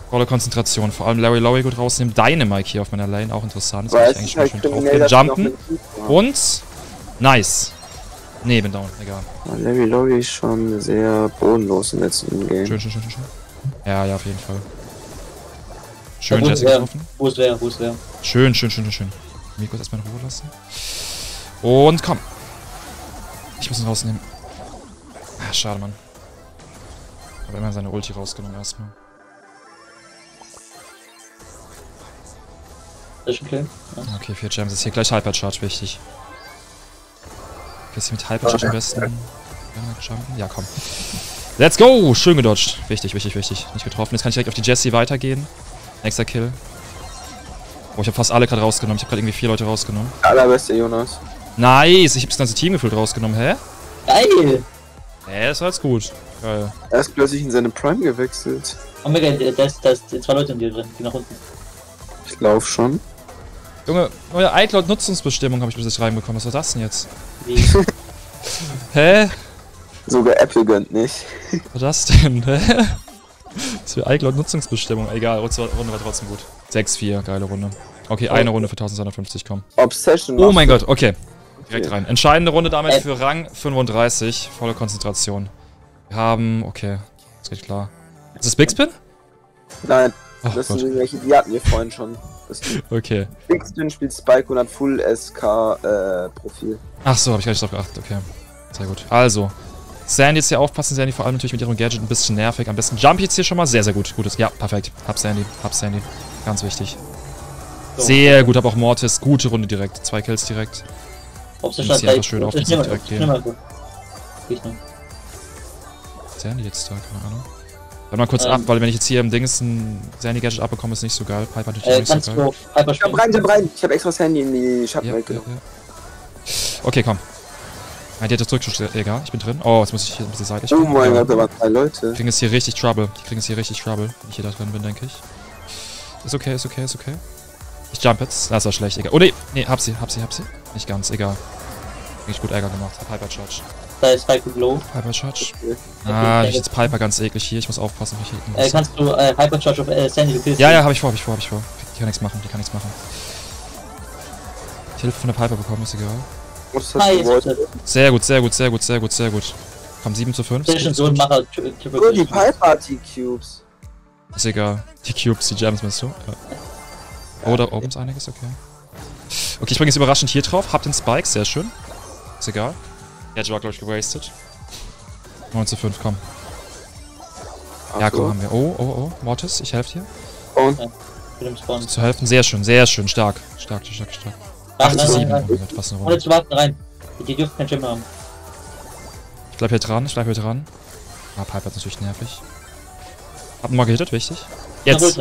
Volle Konzentration, vor allem Larry Lowey gut rausnehmen. Dynamike hier auf meiner Lane, auch interessant. Das ist eigentlich halt schon schön drauf. Jumpen und nice. Ne, bin down, egal. Larry Lowey ist schon sehr bodenlos im letzten Game. Schön, schön, schön, schön. Ja, ja, auf jeden Fall. Schön, Jesse getroffen. Wo ist wer, wo ist wer? Schön, schön, schön, schön. Mikos erstmal in Ruhe lassen. Und komm. Ich muss ihn rausnehmen. Ach, schade, Mann. Aber immer seine Ulti rausgenommen erstmal. Okay, vier Gems ist hier gleich Hypercharge wichtig. Bisschen mit Hypercharge am besten. Ja, ja, komm. Let's go! Schön gedodged. Wichtig, wichtig, wichtig. Nicht getroffen. Jetzt kann ich direkt auf die Jessie weitergehen. Nächster Kill. Oh, ich habe fast alle gerade rausgenommen. Ich habe gerade irgendwie vier Leute rausgenommen. Allerbeste, Jonas. Nice! Ich habe das ganze Team gefühlt rausgenommen. Hä? Geil! Hä, das war jetzt gut. Geil. Er ist plötzlich in seine Prime gewechselt. Oh mega, da sind zwei Leute in dir drin. Geh nach unten. Ich lauf schon. Junge, neue iCloud-Nutzungsbestimmung habe ich bis jetzt reinbekommen. Was war das denn jetzt? Wie? Hä? Sogar Apple gönnt nicht. Was war das denn? Hä? Das ist für iCloud-Nutzungsbestimmung. Egal, Runde war trotzdem gut. sechs vier, geile Runde. Okay, eine Runde für eintausendzweihundertfünfzig, komm. Obsession. Oh mein Gott, okay. Direkt rein. Entscheidende Runde damit für Rang fünfunddreißig. Volle Konzentration. Wir haben, okay, das geht klar. Ist das Big Spin? Nein, oh, das Gott. Sind welche, die hatten wir vorhin schon. Okay. Big Spin spielt Spike und hat Full S K äh, Profil. Ach so, hab ich gar nicht drauf geachtet, okay. Sehr gut. Also, Sandy jetzt hier aufpassen, Sandy vor allem natürlich mit ihrem Gadget ein bisschen nervig. Am besten Jump jetzt hier schon mal, sehr, sehr gut. Gutes, ja, perfekt. Hab Sandy, hab Sandy. Ganz wichtig. So. Sehr gut, hab auch Mortis. Gute Runde direkt. Zwei Kills direkt. Ob sie einfach schön auf den Sieg direkt gehen. Sandy jetzt da, keine Ahnung. Warte mal kurz ähm. ab, weil wenn ich jetzt hier im Dings ein Sandy-Gadget abbekomme, ist nicht so geil. Piper natürlich äh, nicht so geil. Piper ich hab rein, ich hab rein. Ich hab extra das Handy in die Schattenwelt ja, genommen. Ja, ja. Okay, komm. Nein, die hat das Rückschuss, egal. Ich bin drin. Oh, jetzt muss ich hier ein bisschen seitlich. Oh mein Gott, da waren drei Leute. Die kriegen jetzt hier richtig Trouble. Die kriegen jetzt hier richtig Trouble, wenn ich hier da drin bin, denke ich. Ist okay, ist okay, ist okay. Ich jump jetzt. Das war schlecht, egal. Oh ne, nee, hab sie, hab sie, hab sie. Nicht ganz, egal. Richtig gut Ärger gemacht. Hab Hypercharge. Da ist Piper Glow. Hypercharge. Okay. Ah, okay. Ich jetzt Piper ganz eklig hier. Ich muss aufpassen, ob ich hier. Äh, kannst du äh, Hypercharge auf äh, Sandy du Ja, ja, hab ich vor, hab ich vor, hab ich vor. Die kann nichts machen, die kann nichts machen. Ich Hilfe von der Piper bekommen, ist egal. Was hast du gewollt? Sehr gut, sehr gut, sehr gut, sehr gut, sehr gut. Komm, sieben zu fünf. Das ist schon so ein Macher. Oh, die Piper die Cubes. Ist egal. Die Cubes, die Gems, meinst du? Ja. Oh, da oben ist einiges, okay. Okay, ich bringe jetzt überraschend hier drauf. Hab den Spike, sehr schön. Ist egal. Der Joker, glaube ich, gewastet. neun zu fünf, komm. Ach ja, komm, so. Haben wir. Oh, oh, oh. Mortis, ich helfe dir. Und? Ja, zu helfen, sehr schön, sehr schön. Stark, stark, stark, stark. acht zu sieben, oh mein Gott, was eine Runde. Ohne zu warten, rein. Die dürfen keinen Schimmer haben. Ich bleib hier dran, ich bleib hier dran. Ah, Piper ist natürlich nervig. Hab ihn mal gehittet, wichtig. Jetzt.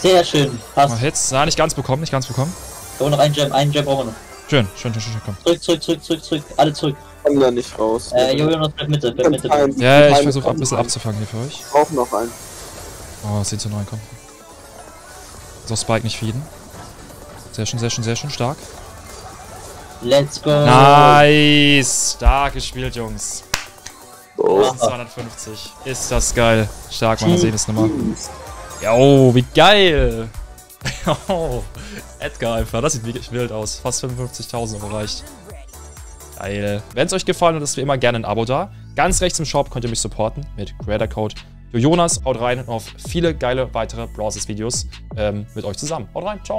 Sehr schön, passt. Mal Hits, na, nicht ganz bekommen, nicht ganz bekommen. Da noch einen Jam, einen Jam brauchen wir noch. Schön, schön, schön, schön, schön, komm. Zurück, zurück, zurück, zurück, zurück, alle zurück. Ich komm da nicht raus. Äh, Jo Jonas, bleib Mitte, bleib Mitte. Bleib. Ja, ich versuche ein bisschen abzufangen hier für euch. Ich brauche noch einen. Oh, zehn zu neun, komm. So, Spike nicht feeden. Sehr schön, sehr schön, sehr schön, stark. Let's go. Nice, stark gespielt, Jungs. Oh. zweihundertfünfzig, ist das geil. Stark, man, sehen wir es nochmal. Oh, wie geil! Oh, Edgar einfach, das sieht wirklich wild aus. Fast fünfundfünfzigtausend erreicht. Geil. Wenn es euch gefallen hat, lasst wie immer gerne ein Abo da. Ganz rechts im Shop könnt ihr mich supporten mit Creator Code. Jo Jonas, haut rein und auf viele geile weitere Brawl Stars Videos ähm, mit euch zusammen. Haut rein, ciao!